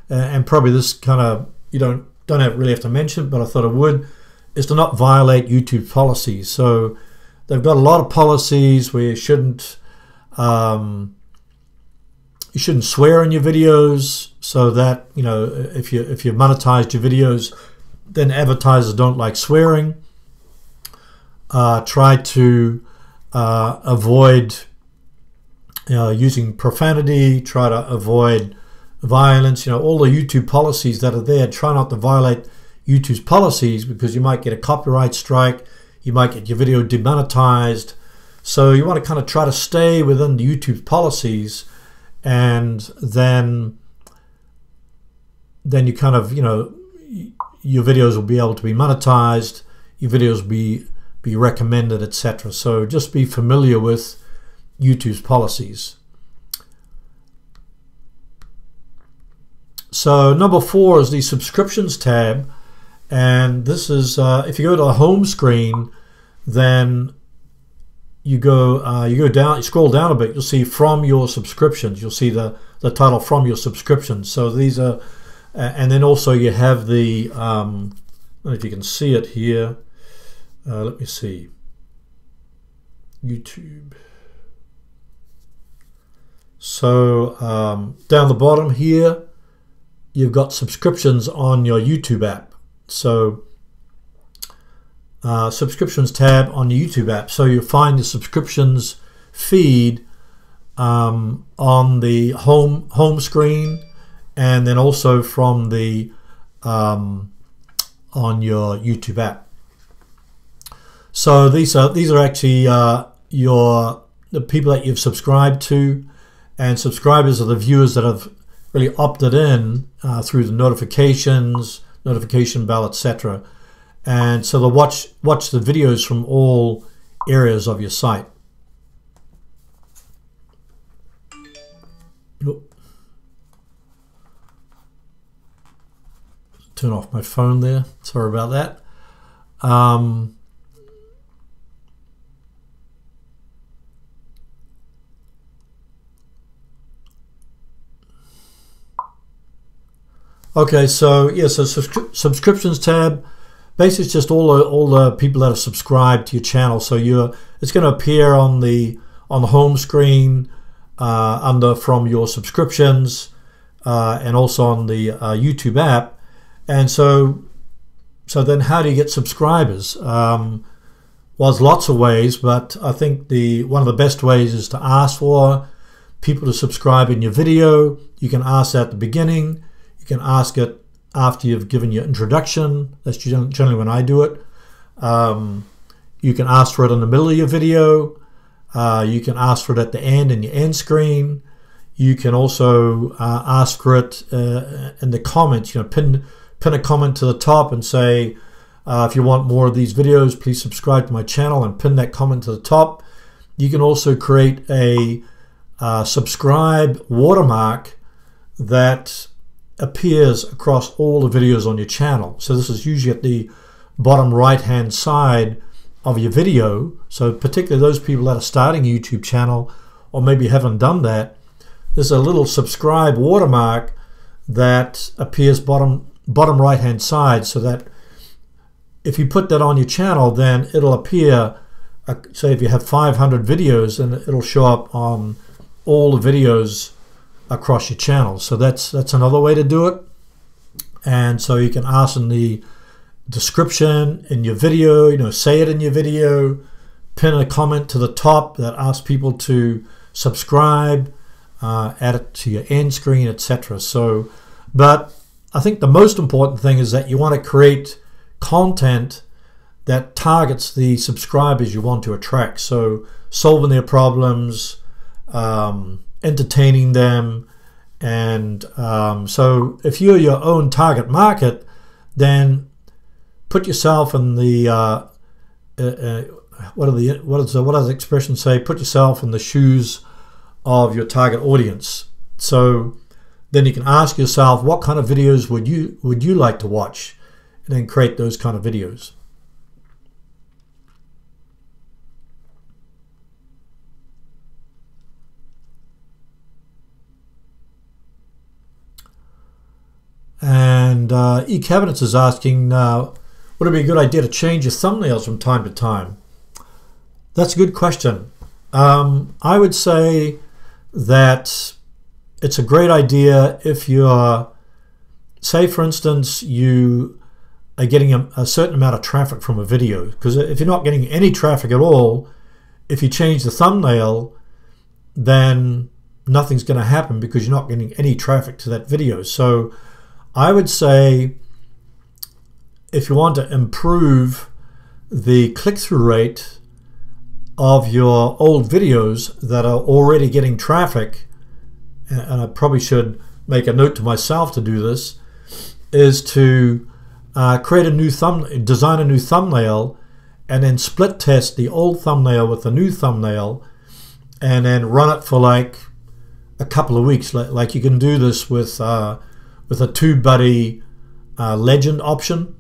uh, and probably this kind of you don't don't have, really have to mention, but I thought I would, is to not violate YouTube policies. So they've got a lot of policies where you shouldn't. Um, You shouldn't swear in your videos, so that, you know, if you if you monetized your videos, then advertisers don't like swearing. Uh, try to uh, avoid you know, using profanity. Try to avoid violence. You know, all the YouTube policies that are there. Try not to violate YouTube's policies, because you might get a copyright strike. You might get your video demonetized. So you want to kind of try to stay within the YouTube policies. And then then you kind of, you know, your videos will be able to be monetized, your videos will be, be recommended, et cetera. So just be familiar with YouTube's policies. So number four is the subscriptions tab. And this is, uh, if you go to the home screen, then you go uh, you go down, you scroll down a bit, you'll see from your subscriptions, you'll see the the title from your subscriptions. So these are, and then also you have the um, I don't know if you can see it here, uh, let me see, YouTube. So um, down the bottom here you've got subscriptions on your YouTube app. So Uh, subscriptions tab on the YouTube app. So you'll find the subscriptions feed um, on the home home screen, and then also from the um, on your YouTube app. So these are these are actually uh, your the people that you've subscribed to, and subscribers are the viewers that have really opted in uh, through the notifications, notification bell, et cetera. And so they'll watch, watch the videos from all areas of your site. Turn off my phone there. Sorry about that. Um, okay, so yeah, so subscri- subscriptions tab. Basically, it's just all the, all the people that have subscribed to your channel. So you're it's going to appear on the on the home screen uh, under from your subscriptions, uh, and also on the uh, YouTube app. And so, so then how do you get subscribers? Um, well, there's lots of ways, but I think the one of the best ways is to ask for people to subscribe in your video. You can ask that at the beginning. You can ask it after you've given your introduction. That's generally when I do it. Um, you can ask for it in the middle of your video. Uh, you can ask for it at the end in your end screen. You can also uh, ask for it uh, in the comments. You know, pin pin a comment to the top and say, uh, if you want more of these videos, please subscribe to my channel, and pin that comment to the top. You can also create a uh, subscribe watermark that appears across all the videos on your channel. So this is usually at the bottom right hand side of your video. So particularly those people that are starting a YouTube channel, or maybe haven't done that, there's a little subscribe watermark that appears bottom bottom right hand side, so that if you put that on your channel, then it'll appear, say if you have five hundred videos, and it'll show up on all the videos across your channel. So that's that's another way to do it. And so you can ask in the description in your video, you know, say it in your video, pin a comment to the top that asks people to subscribe, uh, add it to your end screen, et cetera. So, but I think the most important thing is that you want to create content that targets the subscribers you want to attract. So solving their problems, um, entertaining them, and um, so if you're your own target market, then put yourself in the uh, uh, uh, what are the what is the, what does the expression say? Put yourself in the shoes of your target audience. So then you can ask yourself, what kind of videos would you would you like to watch, and then create those kind of videos. And uh, eCabinets is asking, uh, would it be a good idea to change your thumbnails from time to time? That's a good question. Um, I would say that it's a great idea if you're, say for instance, you are getting a, a certain amount of traffic from a video. Because if you're not getting any traffic at all, if you change the thumbnail, then nothing's going to happen because you're not getting any traffic to that video. So I would say if you want to improve the click-through rate of your old videos that are already getting traffic, and I probably should make a note to myself to do this, is to uh, create a new thumb, design a new thumbnail, and then split test the old thumbnail with the new thumbnail, and then run it for like a couple of weeks. Like you can do this with uh, with a TubeBuddy uh, legend option.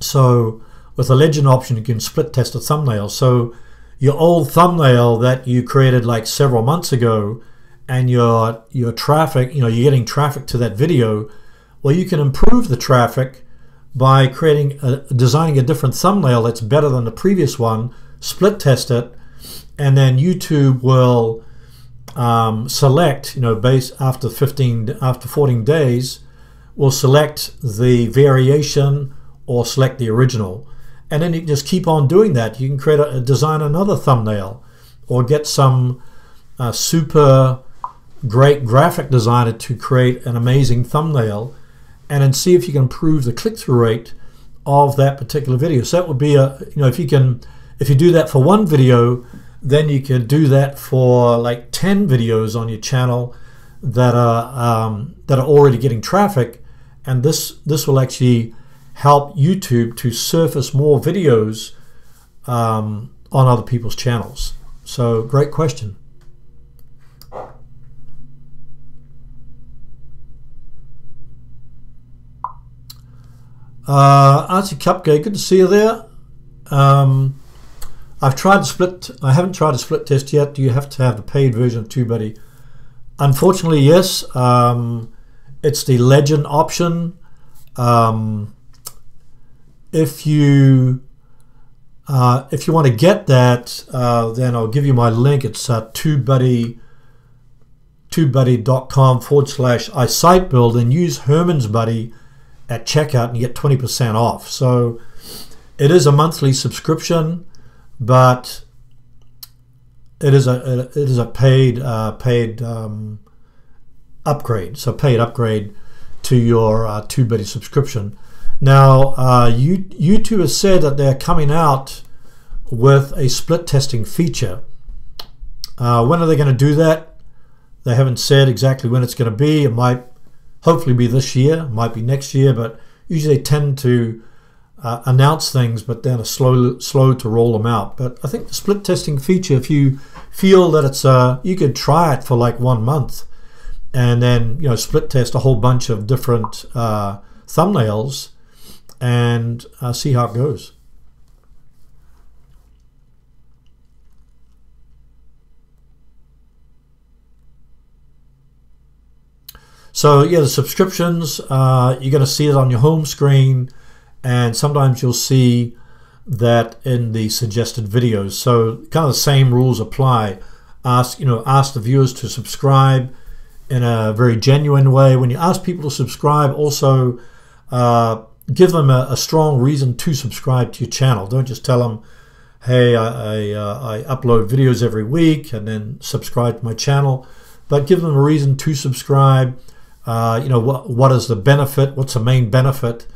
So with a legend option, you can split test a thumbnail. So your old thumbnail that you created like several months ago, and your your traffic, you know, you're getting traffic to that video. Well, you can improve the traffic by creating, a, designing a different thumbnail that's better than the previous one. Split test it, and then YouTube will um, select, you know, based after fifteen, after fourteen days, will select the variation or select the original, and then you can just keep on doing that. You can create a, design another thumbnail, or get some uh, super great graphic designer to create an amazing thumbnail, and then see if you can improve the click-through rate of that particular video. So that would be a, you know, if you can, if you do that for one video, then you can do that for like ten videos on your channel that are um, that are already getting traffic, and this this will actually help YouTube to surface more videos um, on other people's channels. So great question. Uh, Artsy Cupcake, good to see you there. Um, I've tried to split, I haven't tried a split test yet. Do you have to have the paid version of TubeBuddy? Unfortunately, yes. Um, it's the legend option. Um, if you uh, if you want to get that, uh, then I'll give you my link. It's uh, TubeBuddy, TubeBuddy.com forward slash I site build, and use Herman's Buddy at checkout and you get twenty percent off. So it is a monthly subscription, but it is a it is a paid uh, paid um, upgrade. So paid upgrade to your uh, TubeBuddy subscription. Now uh, YouTube has said that they're coming out with a split testing feature. Uh, when are they going to do that? They haven't said exactly when it's going to be. It might hopefully be this year, might be next year, but usually they tend to uh, announce things, but then are slow, slow to roll them out. But I think the split testing feature, if you feel that it's, uh, you could try it for like one month, and then, you know, split test a whole bunch of different uh, thumbnails, and uh, see how it goes. So yeah, the subscriptions, uh, you're going to see it on your home screen, and sometimes you'll see that in the suggested videos. So kind of the same rules apply. Ask, you know, ask the viewers to subscribe in a very genuine way. When you ask people to subscribe, also uh, give them a, a strong reason to subscribe to your channel. Don't just tell them, hey, I, I, uh, I upload videos every week and then subscribe to my channel, but give them a reason to subscribe. Uh, you know, what what is the benefit? What's the main benefit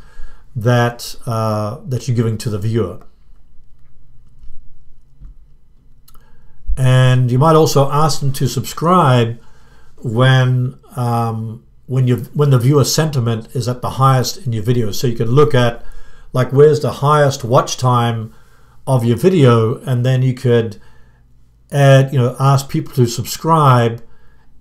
that uh, that you're giving to the viewer? And you might also ask them to subscribe when um, when you when the viewer sentiment is at the highest in your video. So you can look at like where's the highest watch time of your video, and then you could add, you know, ask people to subscribe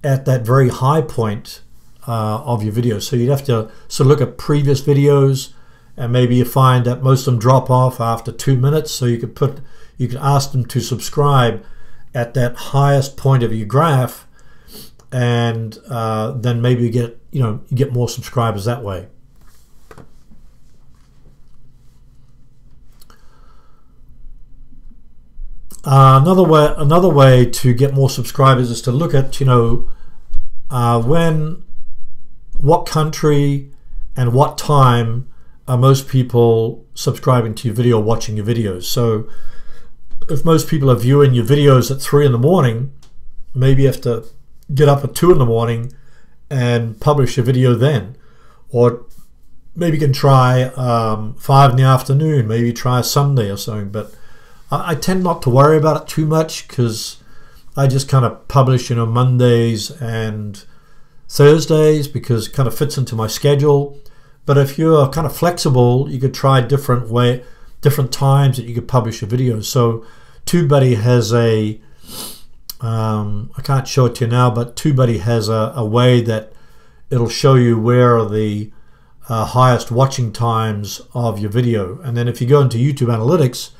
at that very high point uh, of your video. So you'd have to sort of look at previous videos, and maybe you find that most of them drop off after two minutes. So you could put you could ask them to subscribe at that highest point of your graph, and uh, then maybe you get you know you get more subscribers that way. Uh, another way, another way to get more subscribers is to look at, you know, uh, when, what country, and what time are most people subscribing to your video, watching your videos. So, if most people are viewing your videos at three in the morning, maybe you have to get up at two in the morning and publish your video then, or maybe you can try um, five in the afternoon. Maybe try a Sunday or something, but I tend not to worry about it too much because I just kind of publish, you know, Mondays and Thursdays because it kind of fits into my schedule. But if you're kind of flexible, you could try different way, different times that you could publish your videos. So TubeBuddy has a, um, I can't show it to you now, but TubeBuddy has a, a way that it'll show you where are the uh, highest watching times of your video. And then if you go into YouTube Analytics,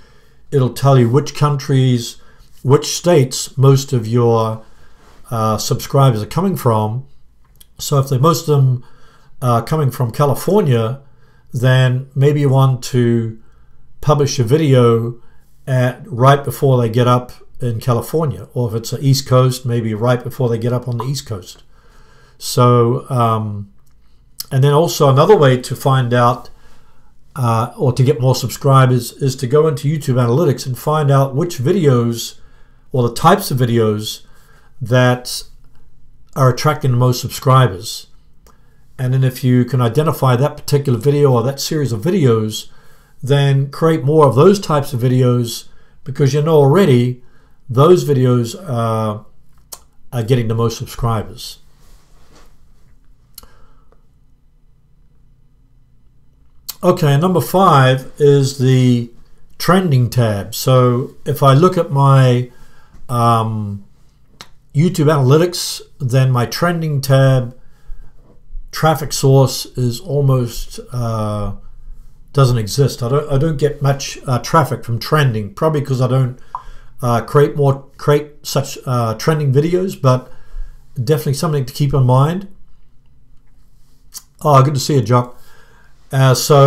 it'll tell you which countries, which states most of your uh, subscribers are coming from. So if most of them are coming from California, then maybe you want to publish a video at right before they get up in California. Or if it's the East Coast, maybe right before they get up on the East Coast. So, um, and then also another way to find out Uh, or to get more subscribers is to go into YouTube Analytics and find out which videos or the types of videos that are attracting the most subscribers. And then if you can identify that particular video or that series of videos, then create more of those types of videos, because you know already those videos uh, are getting the most subscribers. Okay, number five is the trending tab. So if I look at my um, YouTube Analytics, then my trending tab traffic source is almost uh, doesn't exist. I don't I don't get much uh, traffic from trending, probably because I don't uh, create more create such uh, trending videos. But definitely something to keep in mind. Oh, good to see you, Jock. Uh, so,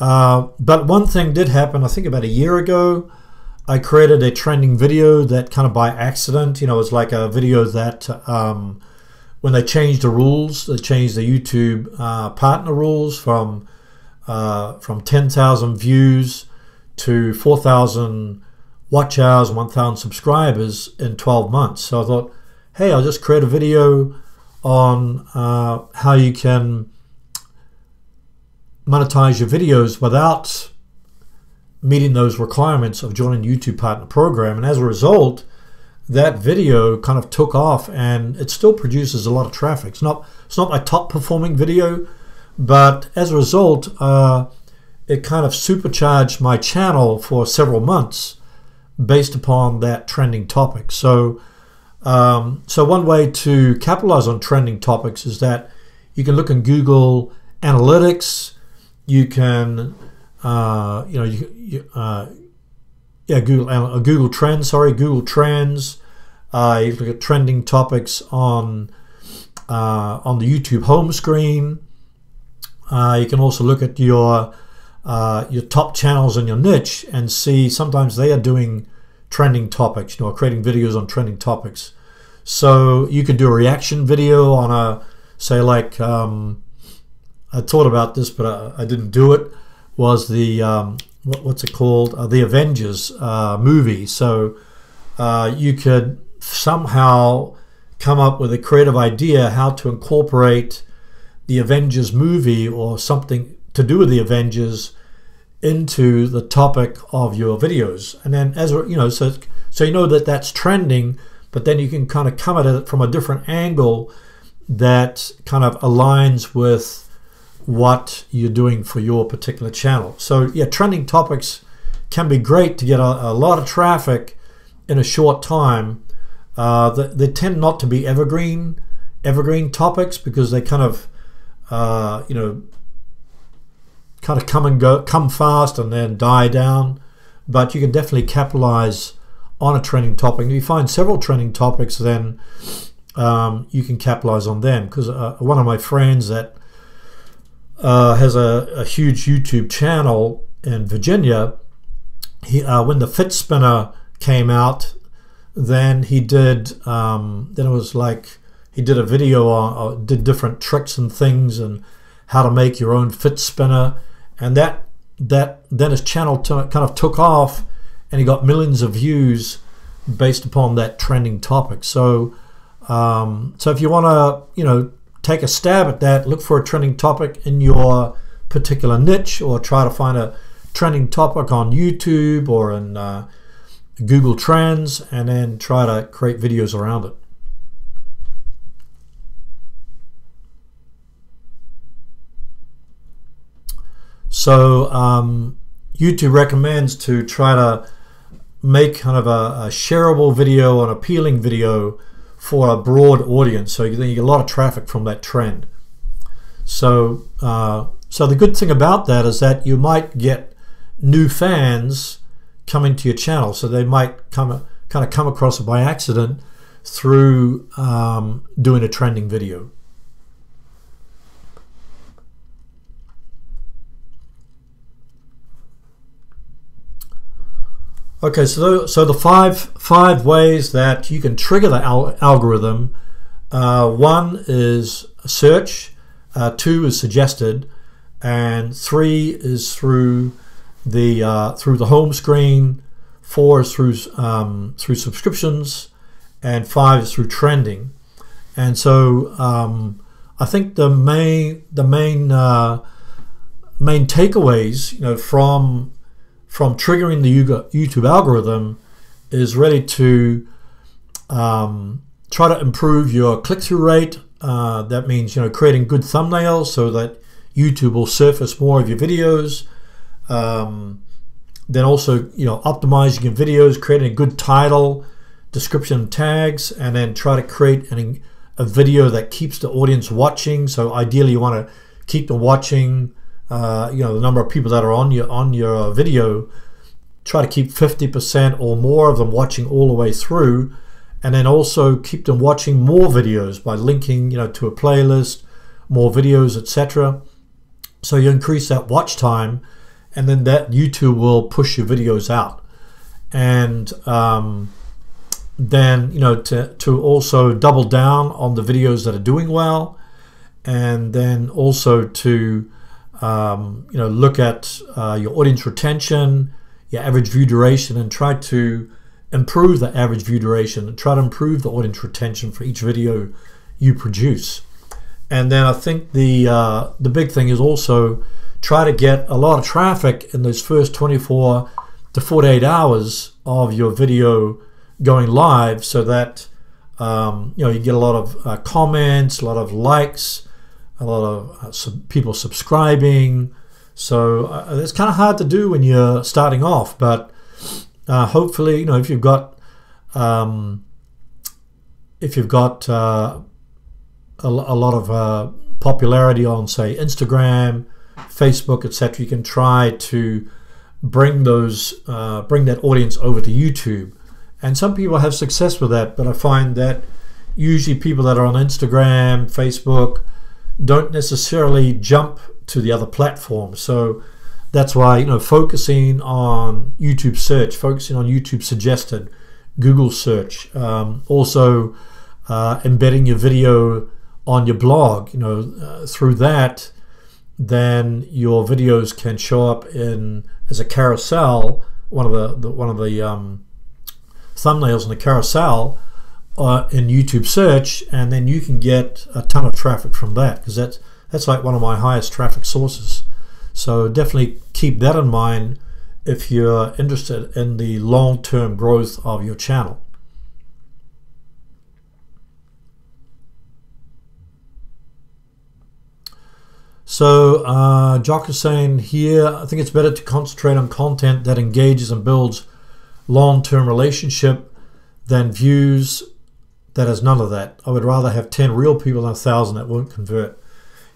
uh, but one thing did happen, I think about a year ago, I created a trending video that kind of by accident, you know, it was like a video that um, when they changed the rules, they changed the YouTube uh, partner rules from uh, from ten thousand views to four thousand watch hours and one thousand subscribers in twelve months. So I thought, hey, I'll just create a video on uh, how you can monetize your videos without meeting those requirements of joining the YouTube Partner Program. And as a result, that video kind of took off, and it still produces a lot of traffic. It's not it's not my top performing video, but as a result, uh, it kind of supercharged my channel for several months based upon that trending topic. So, um, so one way to capitalize on trending topics is that you can look in Google Analytics. You can, uh, you know, you, you, uh, yeah, Google, uh, Google Trends. Sorry, Google Trends. Uh, you look at trending topics on uh, on the YouTube home screen. Uh, you can also look at your uh, your top channels in your niche and see sometimes they are doing trending topics, you know, creating videos on trending topics. So you could do a reaction video on a, say, like. Um, I thought about this, but I, I didn't do it, was the, um, what, what's it called, uh, the Avengers uh, movie. So uh, you could somehow come up with a creative idea how to incorporate the Avengers movie or something to do with the Avengers into the topic of your videos. And then as you know, so, so you know that that's trending, but then you can kind of come at it from a different angle that kind of aligns with what you're doing for your particular channel. So yeah, trending topics can be great to get a, a lot of traffic in a short time. Uh, they, they tend not to be evergreen, evergreen topics because they kind of, uh, you know, kind of come and go, come fast and then die down. But you can definitely capitalize on a trending topic. If you find several trending topics, then um, you can capitalize on them. Because uh, one of my friends that uh, has a, a huge YouTube channel in Virginia, he uh, when the Fit Spinner came out, then he did um, then it was like he did a video on, on did different tricks and things and how to make your own Fit Spinner, and that that then his channel kind of took off, and he got millions of views based upon that trending topic. So um, so if you want to you know take a stab at that, look for a trending topic in your particular niche, or try to find a trending topic on YouTube or in uh, Google Trends, and then try to create videos around it. So um, YouTube recommends to try to make kind of a, a shareable video, an appealing video for a broad audience. So you get a lot of traffic from that trend. So uh, so the good thing about that is that you might get new fans coming to your channel, so they might come kind of come across it by accident through um, doing a trending video. Okay, so so the five five ways that you can trigger the al algorithm. Uh, one is search, uh, two is suggested, and three is through the uh, through the home screen, four is through um, through subscriptions, and five is through trending. And so um, I think the main the main uh, main takeaways you know from from triggering the YouTube algorithm is really to um, try to improve your click-through rate. Uh, that means you know creating good thumbnails so that YouTube will surface more of your videos. Um, then also, you know, optimizing your videos, creating a good title, description, tags, and then try to create an, a video that keeps the audience watching. So ideally, you want to keep them watching. Uh, you know, the number of people that are on your on your video. Try to keep fifty percent or more of them watching all the way through, and then also keep them watching more videos by linking, you know, to a playlist, more videos, et cetera. So you increase that watch time. And then that YouTube will push your videos out, and um, then you know to to also double down on the videos that are doing well, and then also to um, you know look at uh, your audience retention, your average view duration, and try to improve the average view duration and try to improve the audience retention for each video you produce. And then I think the uh, the big thing is also try to get a lot of traffic in those first twenty-four to forty-eight hours of your video going live, so that um, you know you get a lot of uh, comments, a lot of likes, a lot of uh, sub people subscribing. So uh, it's kind of hard to do when you're starting off, but uh, hopefully, you know, if you've got um, if you've got uh, a, a lot of uh, popularity on, say, Instagram, Facebook, et cetera, you can try to bring those, uh, bring that audience over to YouTube. And some people have success with that, but I find that usually people that are on Instagram, Facebook, don't necessarily jump to the other platforms. So that's why you know focusing on YouTube search, focusing on YouTube suggested, Google search, um, also uh, embedding your video on your blog. You know uh, through that, then your videos can show up in as a carousel, one of the, the one of the um, thumbnails in the carousel uh, in YouTube search, and then you can get a ton of traffic from that, because that's that's like one of my highest traffic sources. So definitely keep that in mind if you're interested in the long-term growth of your channel. So uh, Jock is saying here, I think it's better to concentrate on content that engages and builds long-term relationship than views that has none of that. I would rather have ten real people than a thousand that won't convert.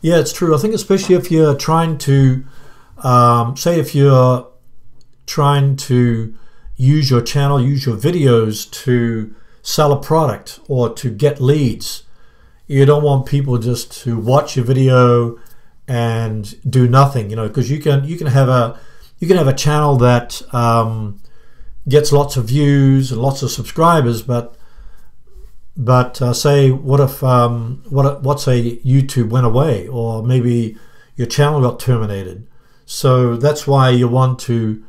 Yeah, it's true. I think especially if you're trying to, um, say if you're trying to use your channel, use your videos to sell a product or to get leads, you don't want people just to watch your video and do nothing, you know, because you can you can have a you can have a channel that um, gets lots of views and lots of subscribers, but but uh, say what if um, what what's a YouTube went away, or maybe your channel got terminated. So that's why you want to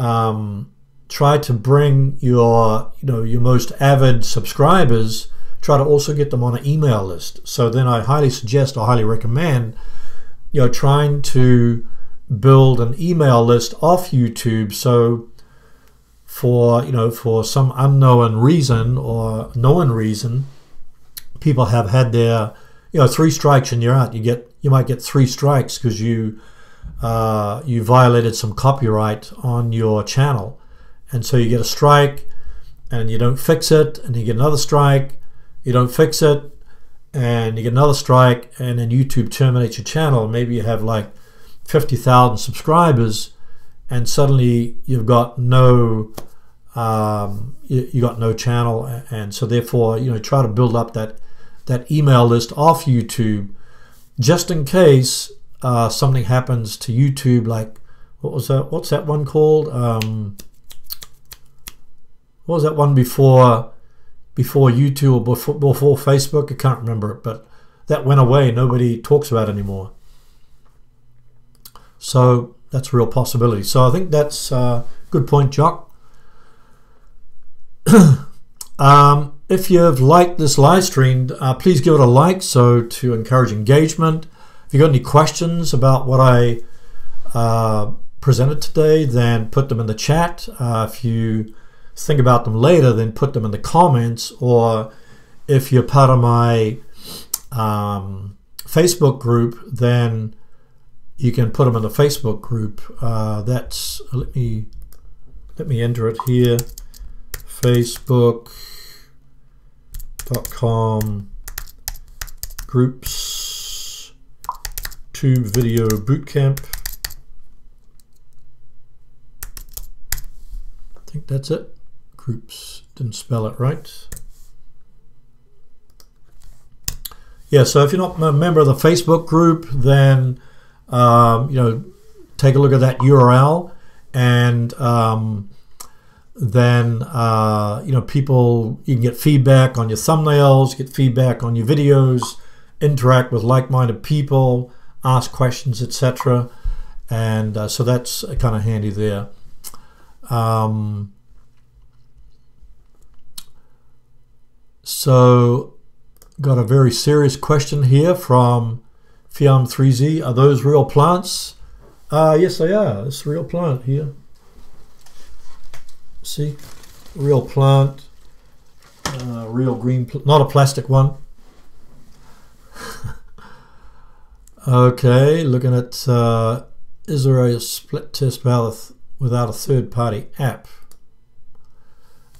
um, try to bring your you know your most avid subscribers. Try to also get them on an email list. So then I highly suggest, or highly recommend, you know, trying to build an email list off YouTube. So for, you know, for some unknown reason or known reason, people have had their, you know, three strikes and you're out. You get, you might get three strikes because you, uh, you violated some copyright on your channel. And so you get a strike and you don't fix it, and you get another strike, you don't fix it, and you get another strike, and then YouTube terminates your channel. Maybe you have like fifty thousand subscribers, and suddenly you've got no, um, you, you got no channel, and so therefore, you know, try to build up that that email list off YouTube, just in case uh, something happens to YouTube. Like, what was that? What's that one called? Um, what was that one before? Before YouTube or before, before Facebook, I can't remember it, but that went away. Nobody talks about it anymore. So that's a real possibility. So I think that's a good point, Jock. um, if you've liked this live stream, uh, please give it a like so to encourage engagement. If you've got any questions about what I uh, presented today, then put them in the chat. Uh, if you think about them later, then put them in the comments, or if you're part of my um, Facebook group, then you can put them in the Facebook group. Uh, that's let me let me enter it here, facebook dot com groups Tube Video Bootcamp. I think that's it. Oops, didn't spell it right. Yeah, so if you're not a member of the Facebook group, then um, you know, take a look at that U R L, and um, then uh, you know, people, you can get feedback on your thumbnails, get feedback on your videos, interact with like-minded people, ask questions, et cetera. And uh, so that's kind of handy there. Um, So, got a very serious question here from Fiam three Z. Are those real plants? Uh, yes, they are. It's a real plant here. See? Real plant. Uh, real green plant. Not a plastic one. Okay, looking at uh, is there a split test without a third-party app?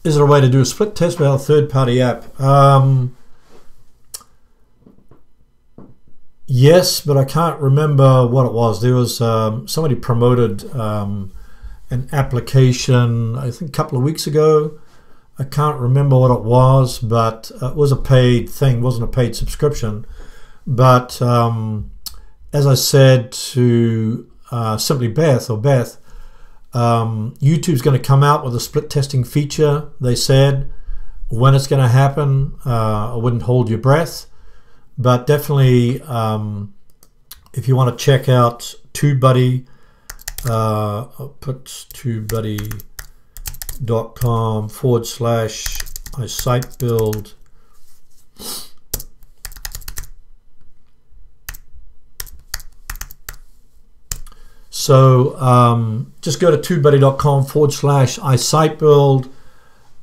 Is there a way to do a split test without a third-party app? Um, yes, but I can't remember what it was. There was um, somebody promoted um, an application, I think a couple of weeks ago. I can't remember what it was, but it was a paid thing. It wasn't a paid subscription. But um, as I said to uh, Simply Beth, or Beth, Um, YouTube's going to come out with a split testing feature. They said when it's going to happen, uh, I wouldn't hold your breath, but definitely um, if you want to check out TubeBuddy, uh, I'll put TubeBuddy.com forward slash I site build So um, just go to TubeBuddy.com forward slash I site build,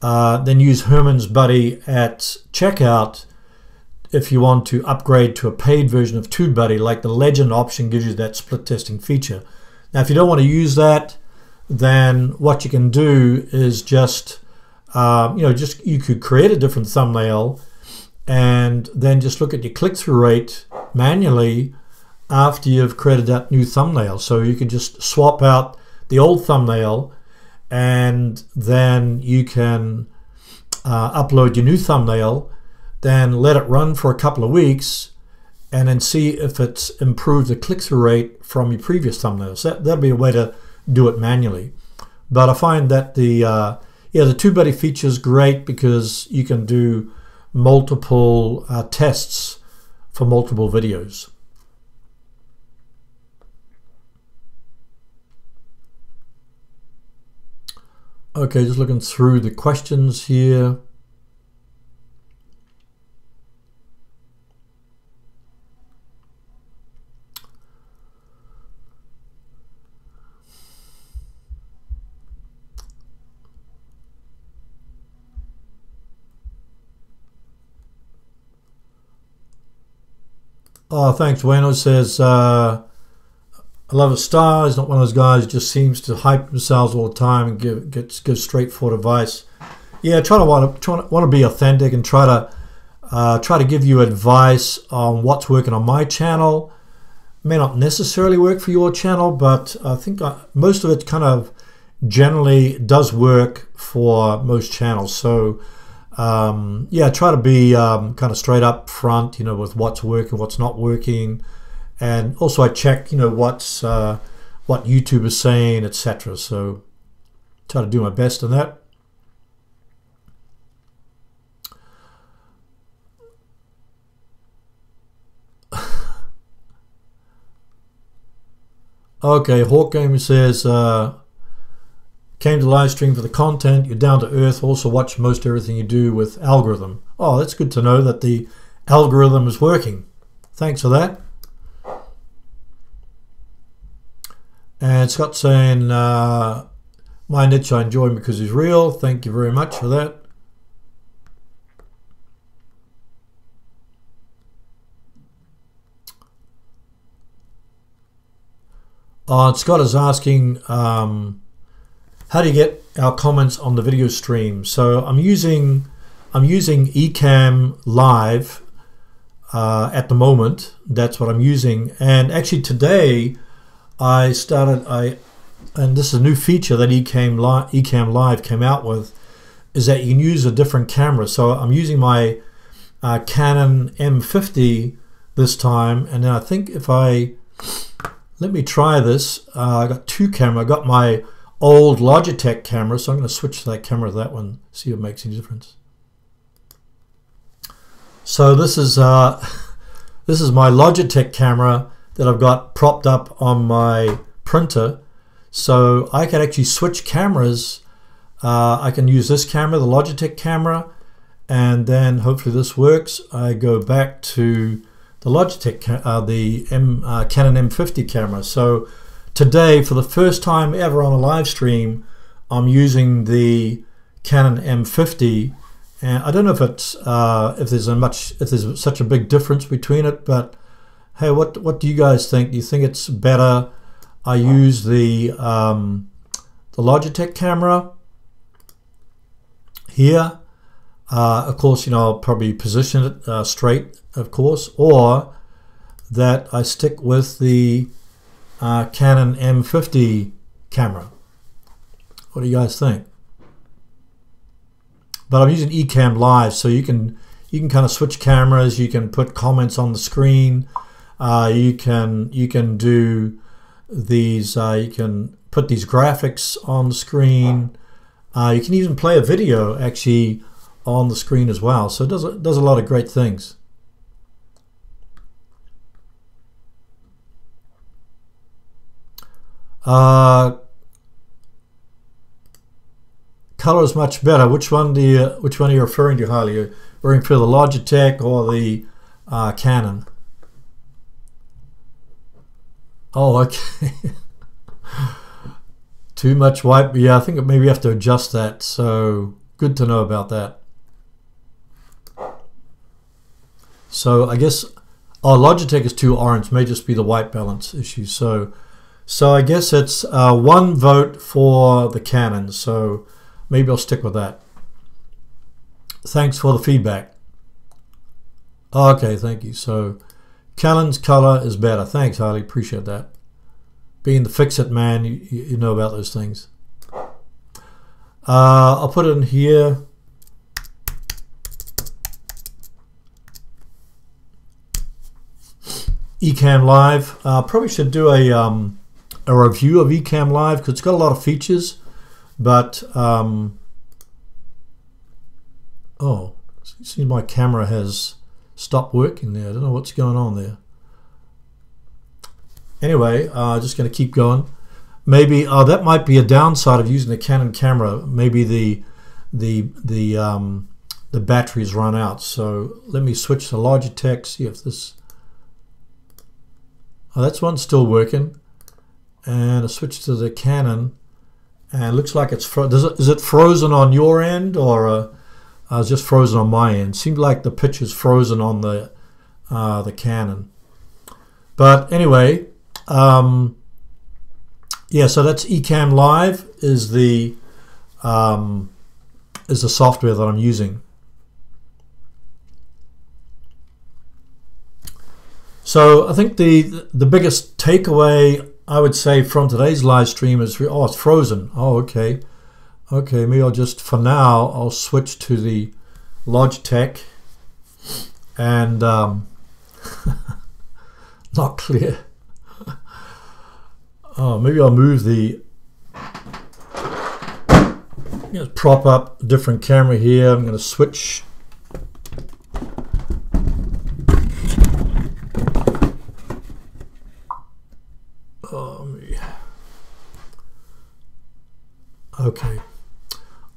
uh, then use Herman's Buddy at checkout if you want to upgrade to a paid version of TubeBuddy. Like the legend option gives you that split testing feature. Now if you don't want to use that, then what you can do is just um, you know just you could create a different thumbnail and then just look at your click-through rate manually after you've created that new thumbnail. So you can just swap out the old thumbnail and then you can uh, upload your new thumbnail, then let it run for a couple of weeks and then see if it's improved the click-through rate from your previous thumbnails. That, that'd be a way to do it manually. But I find that the uh, yeah the TubeBuddy feature is great because you can do multiple uh, tests for multiple videos. Okay, just looking through the questions here. Oh, thanks. Wano says, uh, I love a star. He's not one of those guys who just seems to hype themselves all the time and give, gets, gives straightforward advice. Yeah, try to want to, try to, want to be authentic and try to uh, try to give you advice on what's working on my channel. It may not necessarily work for your channel, but I think I, most of it kind of generally does work for most channels. So Um, yeah, try to be um, kind of straight up front, you know, with what's working, what's not working, and also I check, you know, what's uh, what YouTube is saying, et cetera. So try to do my best in that. Okay, Hawk Game says. Uh, Came to live stream for the content. You're down to earth. Also watch most everything you do with algorithm. Oh, that's good to know that the algorithm is working. Thanks for that. And Scott's saying, uh, my niche I enjoy because he's real. Thank you very much for that. Oh, and Scott is asking, um, how do you get our comments on the video stream? So I'm using I'm using Ecamm Live uh, at the moment. That's what I'm using. And actually today I started I and this is a new feature that Ecamm Live, Ecamm Live came out with, is that you can use a different camera. So I'm using my uh, Canon M fifty this time, and then I think if I let me try this. Uh, I got two cameras. I got my old Logitech camera, so I'm going to switch that camera to that one, see if it makes any difference. So this is uh, this is my Logitech camera that I've got propped up on my printer, so I can actually switch cameras. uh, I can use this camera, the Logitech camera, and then hopefully this works. I go back to the Logitech uh, the M, uh, Canon M fifty camera. So today, for the first time ever on a live stream, I'm using the Canon M fifty, and I don't know if it's uh, if there's a much if there's such a big difference between it. But hey, what what do you guys think? Do you think it's better? I use the um, the Logitech camera here. Uh, of course, you know I'll probably position it uh, straight, of course, or that I stick with the Uh, Canon M fifty camera. What do you guys think? But I'm using Ecamm Live, so you can you can kind of switch cameras. You can put comments on the screen. Uh, you can you can do these. Uh, you can put these graphics on the screen. Uh, you can even play a video actually on the screen as well. So it does it does a lot of great things. Uh, color is much better. Which one do you, which one are you referring to, Harley? You're referring to the Logitech or the uh, Canon? Oh, okay. Too much white. Yeah, I think maybe we have to adjust that. So good to know about that. So I guess our Logitech is too orange. May just be the white balance issue. So, so I guess it's uh, one vote for the Canon. So maybe I'll stick with that. Thanks for the feedback. Okay, thank you. So Canon's color is better. Thanks, Harley. Appreciate that. Being the fix-it man, you, you know about those things. Uh, I'll put it in here. Ecamm Live. Uh, probably should do a, um, a review of Ecamm Live because it's got a lot of features, but um, oh, it seems my camera has stopped working there. I don't know what's going on there. Anyway, uh, just going to keep going. Maybe uh, that might be a downside of using the Canon camera. Maybe the the the um, the batteries run out. So let me switch to Logitech. See if this. Oh, that's one still working. And I switch to the Canon, and it looks like it's fro does it, is it frozen on your end, or uh, uh, it's just frozen on my end? Seemed like the picture's frozen on the uh, the Canon. But anyway, um, yeah. So that's Ecamm Live is the um, is the software that I'm using. So I think the the biggest takeaway I would say from today's live stream is oh, it's frozen. Oh, okay, okay. Maybe I'll just for now I'll switch to the Logitech and um, not clear. Oh, maybe I'll move the just prop up a different camera here. I'm going to switch. Okay.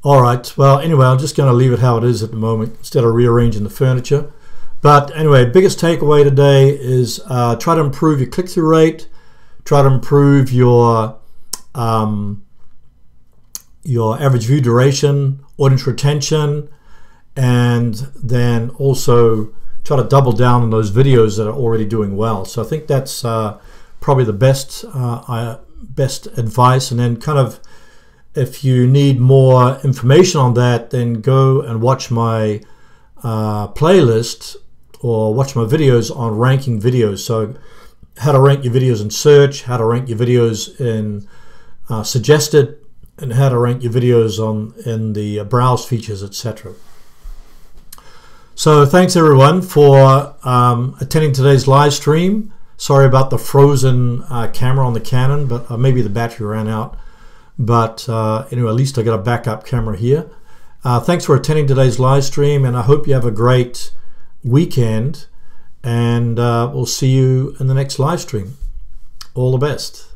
All right. Well, anyway, I'm just going to leave it how it is at the moment instead of rearranging the furniture. But anyway, biggest takeaway today is uh, try to improve your click-through rate. Try to improve your um, your average view duration, audience retention, and then also try to double down on those videos that are already doing well. So I think that's uh, probably the best uh, I, best advice. And then kind of if you need more information on that, then go and watch my uh, playlist or watch my videos on ranking videos. So how to rank your videos in search, how to rank your videos in uh, suggested, and how to rank your videos on in the browse features, et cetera. So thanks everyone for um, attending today's live stream. Sorry about the frozen uh, camera on the Canon, but uh, maybe the battery ran out. But uh, anyway, at least I got a backup camera here. Uh, thanks for attending today's live stream, and I hope you have a great weekend, and uh, we'll see you in the next live stream. All the best.